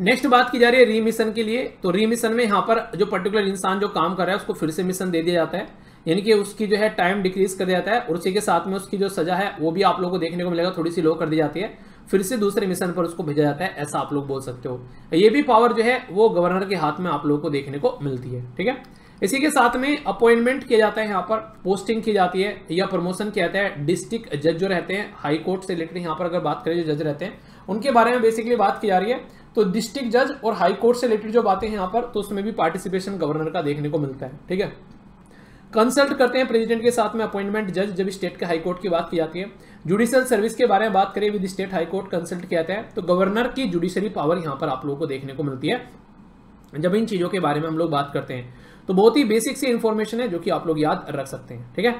नेक्स्ट बात की जा रही है रीमिशन के लिए। तो रीमिशन में यहाँ पर जो पर्टिकुलर इंसान जो काम कर रहा है उसको फिर से मिशन दे दिया जाता है, यानी कि उसकी जो है टाइम डिक्रीज कर दिया जाता है, और उसी के साथ में उसकी जो सजा है वो भी आप लोगों को देखने को मिलेगा, थोड़ी सी लो कर दी जाती है, फिर से दूसरे मिशन पर उसको भेजा जाता है, ऐसा आप लोग बोल सकते हो। ये भी पावर जो है वो गवर्नर के हाथ में आप लोगों को देखने को मिलती है। ठीक है, इसी के साथ में अपॉइंटमेंट किया जाता है, यहाँ पर पोस्टिंग की जाती है या प्रमोशन किया जाता है। डिस्ट्रिक्ट जज जो रहते हैं हाई कोर्ट से रिलेटेड, यहाँ पर अगर बात करें जो जज रहते हैं उनके बारे में बेसिकली बात की जा रही है। तो डिस्ट्रिक्ट जज और हाई कोर्ट से रिलेटेड जो बातें हैं यहाँ पर, तो उसमें भी पार्टिसिपेशन गवर्नर का देखने को मिलता है। ठीक है, कंसल्ट करते हैं प्रेसिडेंट के साथ में अपॉइंटमेंट जज जब स्टेट के हाई कोर्ट की बात की जाती है। जुडिशियल सर्विस के बारे में बात करें, with state high court consult किया जाता है, तो गवर्नर की जुडिशरी पावर यहाँ पर आप लोगों को देखने को मिलती है जब इन चीज़ों के बारे में हम लोग बात करते हैं। तो बहुत ही बेसिक सी इन्फॉर्मेशन है जो कि आप लोग याद रख सकते हैं। ठीक है,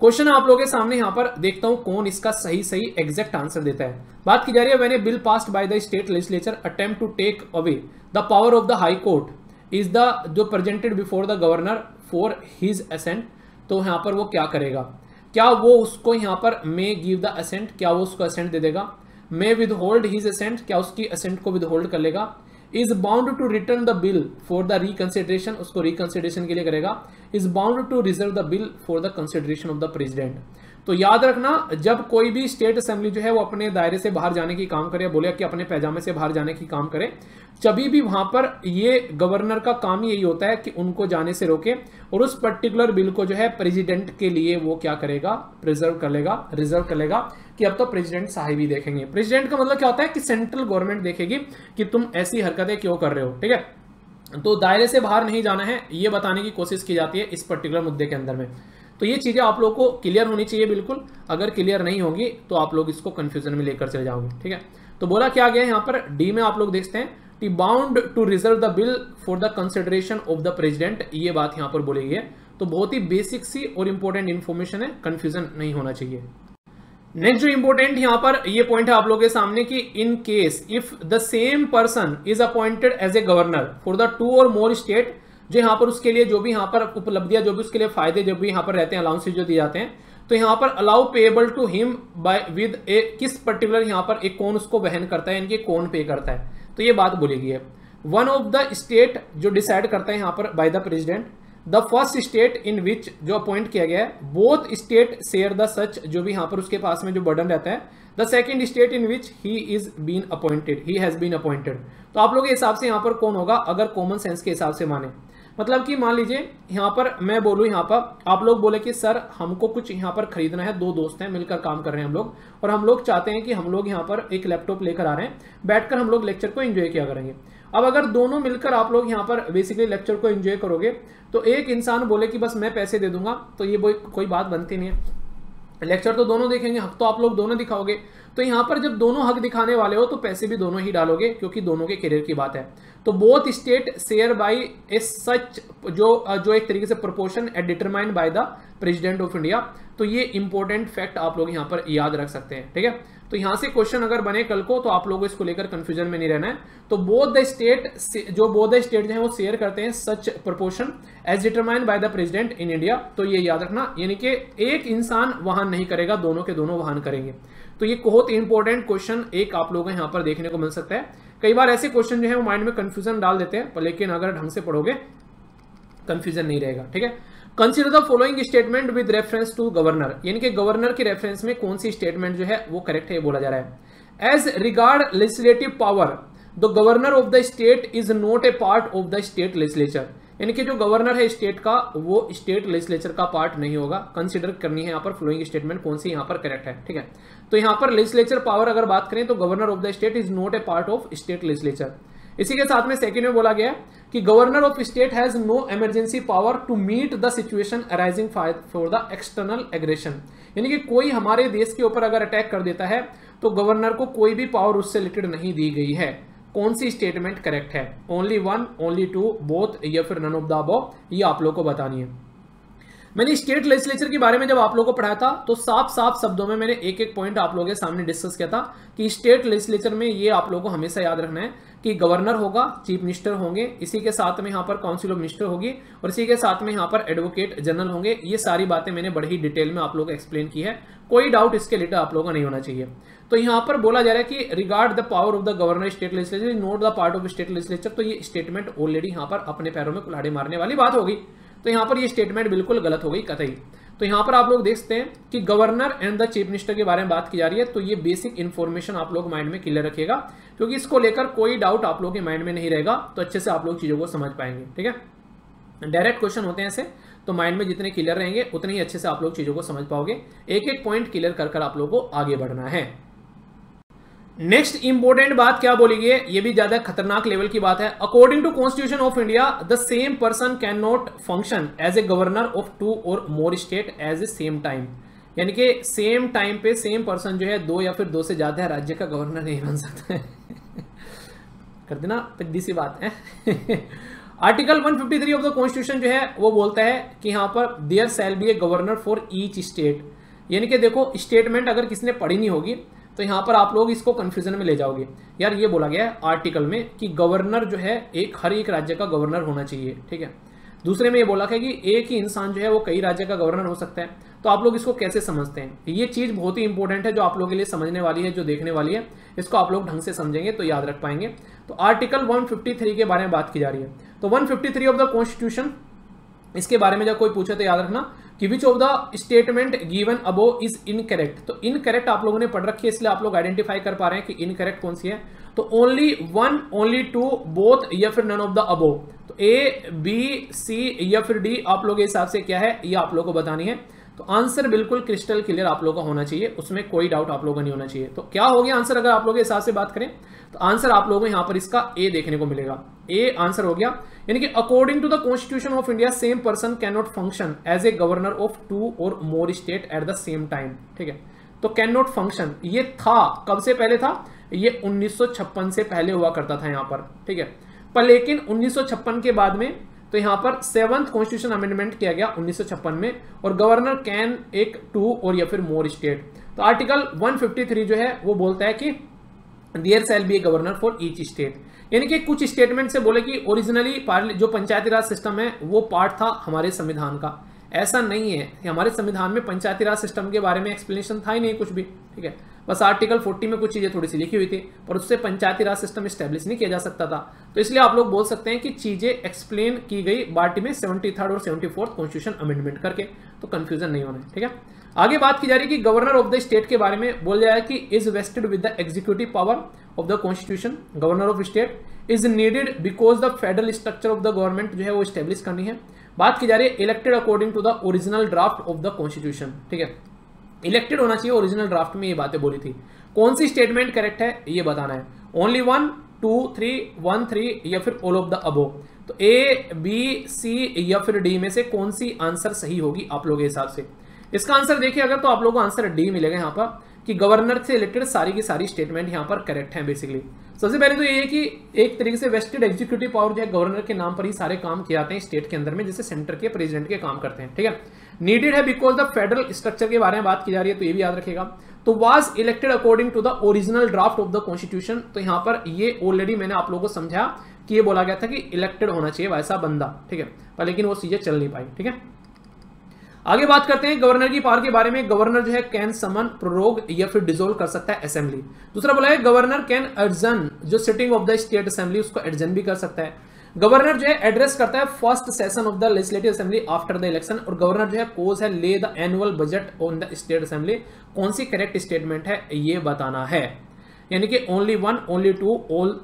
क्वेश्चन आप लोगों के सामने यहाँ पर देखता हूँ कौन इसका सही सही एग्जैक्ट आंसर देता है। बात की जा रही है when a bill passed by the state legislature attempt to take away the power of the high court is the जो presented before the governor for his assent. तो यहाँ पर वो क्या करेगा, क्या वो उसको यहाँ पर मे गिव द असेंट, क्या वो उसको असेंट दे देगा, may withhold his assent, क्या उसकी असेंट को विद होल्ड कर लेगा, is bound to return the bill for the reconsideration, उसको रिकंसिडरेशन के लिए करेगा, is bound to reserve the bill for the consideration of the president. तो याद रखना जब कोई भी स्टेट असेंबली जो है वो अपने दायरे से बाहर जाने की काम करे, बोले कि अपने पैजामे से बाहर जाने की काम करे, जब भी वहां पर ये गवर्नर का काम यही होता है कि उनको जाने से रोके, और उस पर्टिकुलर बिल को जो है प्रेसिडेंट के लिए वो क्या करेगा, प्रिजर्व कर लेगा, रिजर्व कर लेगा कि अब तो प्रेसिडेंट साहिब ही देखेंगे। प्रेसिडेंट का मतलब क्या होता है कि सेंट्रल गवर्नमेंट देखेगी कि तुम ऐसी हरकतें क्यों कर रहे हो। ठीक है, तो दायरे से बाहर नहीं जाना है, ये बताने की कोशिश की जाती है इस पर्टिकुलर मुद्दे के अंदर में। तो ये चीज़ें आप लोगों को क्लियर होनी चाहिए बिल्कुल, अगर क्लियर नहीं होगी तो आप लोग इसको कन्फ्यूजन में लेकर चले जाओगे। ठीक है, तो बोला क्या गया है यहाँ पर डी में आप लोग देखते हैं कि bound to reserve the bill for the consideration of the president, ये बात यहाँ पर बोली गई है। तो बहुत ही बेसिक सी और इम्पोर्टेंट इन्फॉर्मेशन है, कन्फ्यूजन नहीं होना चाहिए। नेक्स्ट जो इम्पोर्टेंट यहाँ पर ये पॉइंट है आप लोगों के सामने कि in case if the same person is appointed as a governor for the two और मोर स्टेट, जो यहाँ पर उसके लिए जो भी यहाँ पर उपलब्धियां, जो भी उसके लिए फायदे जो भी यहाँ पर रहते हैं, अलाउंसेज जो दिए जाते हैं, तो यहाँ पर allow payable to him by with a, किस पर्टिकुलर यहाँ पर एक कौन उसको वहन करता है, इनके कौन पे करता है, तो ये बात बोली गई है। वन ऑफ द स्टेट जो डिसाइड करता है यहाँ पर by the president, the first state in which जो अपॉइंट किया गया है, both state share the such, जो भी यहाँ पर उसके पास में जो बर्डन रहता है, the second state in which he is been appointed, he has been appointed. तो आप लोगों के हिसाब से यहाँ पर कौन होगा, अगर कॉमन सेंस के हिसाब से माने मतलब कि मान लीजिए यहाँ पर मैं बोलूँ, यहाँ पर आप लोग बोले कि सर हमको कुछ यहाँ पर खरीदना है, दो दोस्त हैं मिलकर काम कर रहे हैं हम लोग, और हम लोग चाहते हैं कि हम लोग यहाँ पर एक लैपटॉप लेकर आ रहे हैं, बैठकर हम लोग लेक्चर को एंजॉय किया करेंगे। अब अगर दोनों मिलकर आप लोग यहाँ पर बेसिकली लेक्चर को एंजॉय करोगे तो एक इंसान बोले कि बस मैं पैसे दे दूंगा, तो ये कोई बात बनती नहीं है। लेक्चर तो दोनों देखेंगे, हक तो आप लोग दोनों दिखाओगे, तो यहाँ पर जब दोनों हक दिखाने वाले हो तो पैसे भी दोनों ही डालोगे क्योंकि दोनों के करियर की बात है। तो both state share by a such जो जो एक तरीके से proportion at determined by the president of India, तो ये इंपॉर्टेंट फैक्ट आप लोग यहाँ पर याद रख सकते हैं। ठीक है, तो यहाँ से क्वेश्चन अगर बने कल को तो आप लोगों इसको लेकर कंफ्यूजन में नहीं रहना है। तो बोथ द स्टेट जो बोथ द स्टेट जो है वो शेयर करते हैं such proportion as determined by the president in India, तो ये याद रखना, यानी कि एक इंसान वहन नहीं करेगा, दोनों के दोनों वहन करेंगे। तो ये बहुत इंपॉर्टेंट क्वेश्चन एक आप लोगों को यहाँ पर देखने को मिल सकता है। कई बार ऐसे क्वेश्चन जो है वो माइंड में कंफ्यूजन डाल देते हैं, लेकिन अगर ढंग से पढ़ोगे कंफ्यूजन नहीं रहेगा। ठीक है, consider the following statement with reference to governor, यानी कि गवर्नर के रेफरेंस में कौन सी स्टेटमेंट जो है वो करेक्ट है बोला जा रहा है। As regard legislative power the governor of the state is not a part of the state legislature, यानी कि जो गवर्नर है स्टेट का वो स्टेट लेजिस्लेचर का पार्ट नहीं होगा। कंसिडर करनी है यहाँ पर फॉलोइंग स्टेटमेंट कौन सी यहाँ पर करेक्ट है। ठीक है, तो यहाँ पर लेजिस्लेचर पावर अगर बात करें तो governor of the state is not a part of state legislature. इसी के साथ में सेकंड में बोला गया कि governor of state has no emergency power to meet the situation arising for the external aggression, यानी कि कोई हमारे देश के ऊपर अगर अटैक कर देता है तो गवर्नर को कोई भी पावर उससे रिलेटेड नहीं दी गई है। कौन सी स्टेटमेंट करेक्ट है, only one, only two, both या फिर नन ऑफ द अबव, ये आप लोग को बतानी है। मैंने स्टेट लेजिस्लेचर के बारे में जब आप लोगों को पढ़ाया था तो साफ साफ शब्दों में मैंने एक एक पॉइंट आप लोगों के सामने डिस्कस किया था कि स्टेट लेजिस्लेचर में ये आप लोगों को हमेशा याद रखना है कि गवर्नर होगा, चीफ मिनिस्टर होंगे, इसी के साथ में यहाँ पर काउंसिल ऑफ मिनिस्टर होगी और इसी के साथ में यहाँ पर एडवोकेट जनरल होंगे। ये सारी बातें मैंने बड़ी ही डिटेल में आप लोगों को एक्सप्लेन की है, कोई डाउट इसके रिलेटेड आप लोगों को नहीं होना चाहिए। तो यहाँ पर बोला जा रहा है कि regard the power of the governor state legislature is not the part of state legislature, तो ये स्टेटमेंट ऑलरेडी यहाँ पर अपने पैरों में कुल्हाड़ी मारने वाली बात होगी, तो यहाँ पर ये स्टेटमेंट बिल्कुल गलत हो गई कतई। तो यहाँ पर आप लोग देखते हैं कि governor and the chief minister के बारे में बात की जा रही है, तो ये बेसिक इन्फॉर्मेशन आप लोग माइंड में क्लियर रखिएगा क्योंकि इसको लेकर कोई डाउट आप लोग के माइंड में नहीं रहेगा, तो अच्छे से आप लोग चीज़ों को समझ पाएंगे। ठीक है, डायरेक्ट क्वेश्चन होते हैं ऐसे, तो माइंड में जितने क्लियर रहेंगे उतने ही अच्छे से आप लोग चीज़ों को समझ पाओगे। एक एक पॉइंट क्लियर कर कर आप लोग को आगे बढ़ना है। नेक्स्ट इंपोर्टेंट बात क्या बोली गई, ये भी ज्यादा खतरनाक लेवल की बात है। According to constitution of India the same person can not function as a governor of two और more state as a same time, यानी कि सेम टाइम पे सेम पर्सन जो है दो या फिर दो से ज्यादा राज्य का गवर्नर नहीं बन सकता है। कर देना पद्दी सी बात है। Article one fifty three of the constitution जो है वो बोलता है कि यहाँ पर there shall be a governor for each state, यानी कि देखो स्टेटमेंट अगर किसी ने पढ़ी नहीं होगी तो यहाँ पर आप लोग इसको कन्फ्यूजन में ले जाओगे। यार ये बोला गया है आर्टिकल में कि गवर्नर जो है एक हर एक राज्य का गवर्नर होना चाहिए। ठीक है, दूसरे में ये बोला गया कि एक ही इंसान जो है वो कई राज्य का गवर्नर हो सकता है, तो आप लोग इसको कैसे समझते हैं, ये चीज़ बहुत ही इंपॉर्टेंट है जो आप लोगों के लिए समझने वाली है, जो देखने वाली है, इसको आप लोग ढंग से समझेंगे तो याद रख पाएंगे। तो आर्टिकल वन फिफ्टी थ्री के बारे में बात की जा रही है, तो one fifty three of the constitution, इसके बारे में जब कोई पूछे तो याद रखना कि which of the statement given above is incorrect, तो इनकरेक्ट आप लोगों ने पढ़ रखी है इसलिए आप लोग आइडेंटिफाई कर पा रहे हैं कि इनकरेक्ट कौन सी है। तो only one, only two, both या फिर नन ऑफ द अबव, तो ए, बी, सी या फिर डी आप लोग के हिसाब से क्या है ये आप लोगों को बतानी है। तो आंसर बिल्कुल क्रिस्टल क्लियर आप लोगों का होना चाहिए, उसमें कोई डाउट आप लोगों का नहीं होना चाहिए। तो क्या हो गया आंसर अगर आप लोगों के हिसाब से बात करें तो आंसर आप लोगों को यहाँ पर इसका ए देखने को मिलेगा, ए आंसर हो गया। यानी कि according to the constitution of India same person can not function as a governor of two और more state at the same time. ठीक है, तो कैन नॉट फंक्शन ये था कब से पहले था, ये उन्नीस सौ छप्पन से पहले हुआ करता था यहाँ पर। ठीक है, पर लेकिन उन्नीस सौ छप्पन के बाद में तो यहाँ पर सेवंथ कॉन्स्टिट्यूशन अमेंडमेंट किया गया उन्नीस सौ छप्पन में, और गवर्नर कैन एक, टू और या फिर मोर स्टेट। तो आर्टिकल वन फिफ्टी थ्री जो है वो बोलता है कि there shall be a governor for each state, यानी कि कुछ स्टेटमेंट से बोले कि ओरिजिनली जो पंचायती राज सिस्टम है वो पार्ट था हमारे संविधान का, ऐसा नहीं है कि हमारे संविधान में पंचायती राज सिस्टम के बारे में एक्सप्लेनेशन था ही नहीं कुछ भी। ठीक है, बस आर्टिकल फोर्टी में कुछ चीज़ें थोड़ी सी लिखी हुई थी पर उससे पंचायती राज सिस्टम स्टैब्लिश नहीं किया जा सकता था, तो इसलिए आप लोग बोल सकते हैं कि चीज़ें एक्सप्लेन की गई बार्टी में सेवेंटी थर्ड और सेवेंटी फोर्थ कॉन्स्टिट्यूशन अमेंडमेंट करके, तो कन्फ्यूजन नहीं होना है। ठीक है, आगे बात की जा रही है कि गवर्नर ऑफ द स्टेट के बारे में बोल जाए कि is vested with the executive power of the constitution, governor of state is needed because the federal structure of the government जो है वो स्टेब्लिश करनी है। बात की जा रही है elected according to the original draft of the constitution, ठीक है, इलेक्टेड होना चाहिए, ओरिजिनल ड्राफ्ट में ये बातें बोली थी। कौन सी स्टेटमेंट करेक्ट है ये बताना है, only one two three one three या फिर ऑल ऑफ द अबोव। तो ए बी सी या फिर डी में से कौन सी आंसर सही होगी आप लोगों के हिसाब से? इसका आंसर देखिए अगर तो आप लोगों को आंसर डी मिलेगा यहाँ पर कि गवर्नर से रिलेटेड सारी की सारी स्टेटमेंट यहाँ पर करेक्ट हैं। बेसिकली सबसे पहले तो ये है कि एक तरीके से वेस्टेड एग्जीक्यूटिव पावर जो है गवर्नर के नाम पर ही सारे काम किए जाते हैं स्टेट के अंदर में, जैसे सेंटर के प्रेसिडेंट के काम करते हैं, ठीक है। नीडेड है बिकॉज द फेडरल स्ट्रक्चर के बारे में बात की जा रही है, तो ये भी याद रखेगा। तो was elected according to the original draft of the constitution, तो यहाँ पर ये ऑलरेडी मैंने आप लोगों को समझा कि ये बोला गया था कि इलेक्टेड होना चाहिए वैसा बंदा, ठीक है, पर लेकिन वो चीजें चल नहीं पाई, ठीक है। आगे बात करते हैं गवर्नर की पावर के बारे में। गवर्नर जो है कैन समन, प्रोरोग या फिर डिसोल्व कर सकता है असेंबली। दूसरा बोला है गवर्नर कैन एडजर्न जो sitting of the state assembly उसको एडजर्न भी कर सकता है। गवर्नर जो है एड्रेस करता है first session of the legislative assembly after the election. और गवर्नर जो है कोज है lay the annual budget on the state assembly. कौन सी करेक्ट स्टेटमेंट है ये बताना है, यानी कि only one, only two,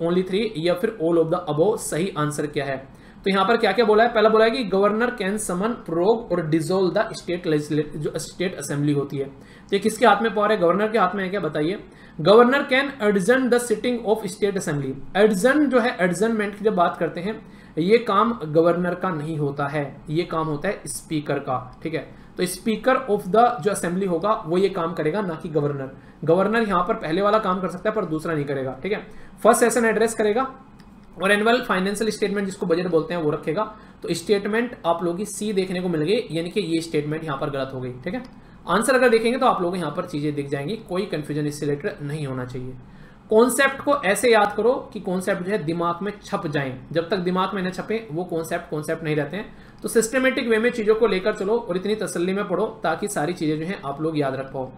only three या फिर ऑल ऑफ द अबोव सही आंसर क्या है। तो यहाँ पर क्या क्या बोला है, पहला बोला है कि गवर्नर कैन समन, प्रोग और डिसोल्व द स्टेट लेजिस्लेटिव जो स्टेट असेंबली होती है। तो ये किसके हाथ में पावर है, गवर्नर के हाथ में है क्या बताइए। Governor can adjourn the sitting of state assembly. Adjourn जो है, एडजर्नमेंट की जब बात करते हैं ये काम गवर्नर का नहीं होता है, ये काम होता है स्पीकर का, ठीक है। तो स्पीकर ऑफ द जो असेंबली होगा वो ये काम करेगा, ना कि गवर्नर। गवर्नर यहाँ पर पहले वाला काम कर सकता है पर दूसरा नहीं करेगा, ठीक है। फर्स्ट सेशन एड्रेस करेगा और एनुअल फाइनेंशियल स्टेटमेंट जिसको बजट बोलते हैं वो रखेगा। तो स्टेटमेंट आप लोगों की सी देखने को मिल गई, यानी कि ये स्टेटमेंट यहाँ पर गलत हो गई, ठीक है। आंसर अगर देखेंगे तो आप लोगों को यहाँ पर चीजें दिख जाएंगी, कोई कंफ्यूजन इससे रिलेटेड नहीं होना चाहिए। कॉन्सेप्ट को ऐसे याद करो कि कॉन्सेप्ट जो है दिमाग में छप जाए, जब तक दिमाग में न छपे वो कॉन्सेप्ट कॉन्सेप्ट नहीं रहते हैं। तो सिस्टमेटिक वे में चीजों को लेकर चलो और इतनी तसल्ली में पढ़ो ताकि सारी चीजें जो है आप लोग याद रख पाओ।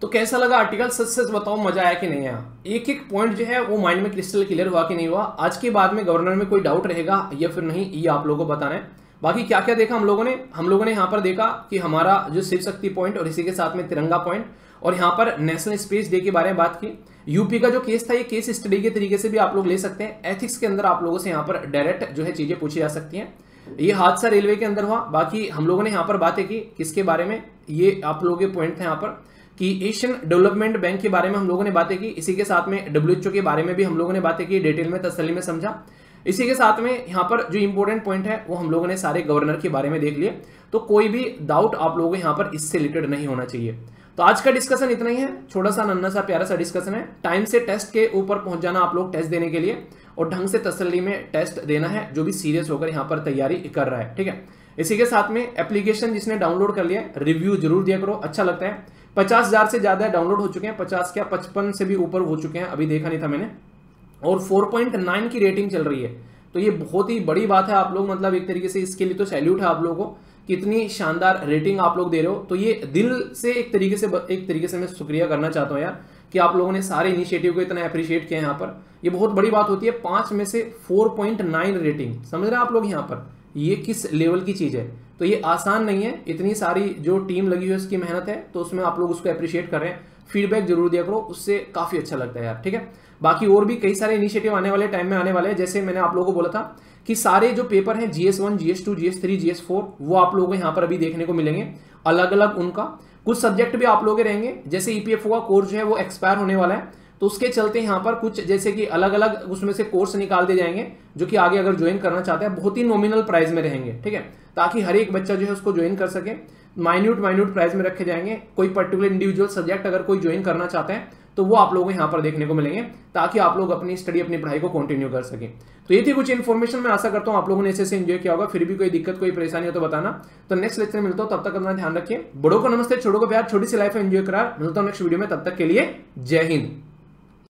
तो कैसा लगा आर्टिकल, सच सच बताओ मजा आया कि नहीं आया, एक एक पॉइंट जो है वो माइंड में क्रिस्टल क्लियर हुआ कि नहीं हुआ। आज के बाद में गवर्नर में कोई डाउट रहेगा या फिर नहीं ये आप लोगों को बताना है। बाकी क्या क्या देखा हम लोगों ने, हम लोगों ने यहाँ पर देखा कि हमारा जो शिव शक्ति पॉइंट और इसी के साथ में तिरंगा पॉइंट और यहाँ पर नेशनल स्पेस डे के बारे में बात की। यूपी का जो केस था ये केस स्टडी के तरीके से भी आप लोग ले सकते हैं, एथिक्स के अंदर आप लोगों से यहाँ पर डायरेक्ट जो है चीजें पूछी जा सकती हैं। ये हादसा रेलवे के अंदर हुआ, बाकी हम लोगों ने यहाँ पर बातें की किसके बारे में, ये आप लोगों के पॉइंट थे यहाँ पर कि एशियन डेवलपमेंट बैंक के बारे में हम लोगों ने बातें की। इसी के साथ में डब्ल्यूएचओ के बारे में भी हम लोगों ने बातें की, डिटेल में तसल्ली में समझा। इसी के साथ में यहाँ पर जो इंपॉर्टेंट पॉइंट है वो हम लोगों ने सारे गवर्नर के बारे में देख लिए। तो कोई भी डाउट आप लोगों को यहाँ पर इससे रिलेटेड नहीं होना चाहिए। तो आज का डिस्कशन इतना ही है, छोटा सा नन्ना सा प्यारा सा डिस्कशन है। टाइम से टेस्ट के ऊपर पहुंच जाना आप लोग टेस्ट देने के लिए, और ढंग से तसल्ली में टेस्ट देना है जो भी सीरियस होकर यहाँ पर तैयारी कर रहा है, ठीक है। इसी के साथ में एप्लीकेशन जिसने डाउनलोड कर लिया है रिव्यू जरूर दिया करो, अच्छा लगता है। पचास हजार से ज्यादा डाउनलोड हो चुके हैं, पचास क्या पचपन से भी ऊपर हो चुके हैं, अभी देखा नहीं था मैंने। और चार पॉइंट नौ की रेटिंग चल रही है, तो ये बहुत ही बड़ी बात है आप लोग, मतलब एक तरीके से इसके लिए तो सैल्यूट है आप लोगों को कि इतनी शानदार रेटिंग आप लोग दे रहे हो। तो ये दिल से एक तरीके से एक तरीके से मैं शुक्रिया करना चाहता हूँ यार कि आप लोगों ने सारे इनिशिएटिव को इतना अप्रिशिएट किया। यहाँ पर ये बहुत बड़ी बात होती है, पांच में से फोर पॉइंट नाइन रेटिंग, समझ रहे हैं आप लोग यहाँ पर ये किस लेवल की चीज है। तो ये आसान नहीं है, इतनी सारी जो टीम लगी हुई है उसकी मेहनत है, तो उसमें आप लोग उसको अप्रिशिएट कर रहे हैं, फीडबैक जरूर दिया करो, उससे काफी अच्छा लगता है यार, ठीक है। बाकी और भी कई सारे इनिशिएटिव आने वाले टाइम में आने वाले हैं, जैसे मैंने आप लोगों को बोला था कि सारे जो पेपर हैं GS one GS two GS three GS four वो आप लोगों को यहाँ पर अभी देखने को मिलेंगे, अलग अलग उनका कुछ सब्जेक्ट भी आप लोग रहेंगे। जैसे ईपीएफओ का कोर्स जो है वो एक्सपायर होने वाला है, तो उसके चलते यहाँ पर कुछ जैसे कि अलग अलग उसमें से कोर्स निकाल दिए जाएंगे जो कि आगे अगर ज्वाइन करना चाहते हैं बहुत ही नॉमिनल प्राइस में रहेंगे, ठीक है, ताकि हर एक बच्चा जो है उसको ज्वाइन कर सके। माइन्यूट माइन्यूट प्राइस में रखे जाएंगे, कोई पर्टिकुलर इंडिविजुअल सब्जेक्ट अगर कोई ज्वाइन करना चाहते हैं तो वो आप लोगों को यहाँ पर देखने को मिलेंगे, ताकि आप लोग अपनी स्टडी अपनी पढ़ाई को कंटिन्यू कर सकें। तो ये थी कुछ इन्फॉर्मेशन, मैं आशा करता हूँ आप लोगों ने इसे एंजॉय किया होगा। फिर भी कोई दिक्कत कोई परेशानी हो तो बताना। तो नेक्स्ट लेक्चर मिलता हूँ, तब तक अपना ध्यान रखिए। बड़ों को नमस्ते, छोटों को प्यार, छोटी सी लाइफ एंजॉय करा। मिलता हूँ नेक्स्ट वीडियो में, तब तक के लिए जय हिंद।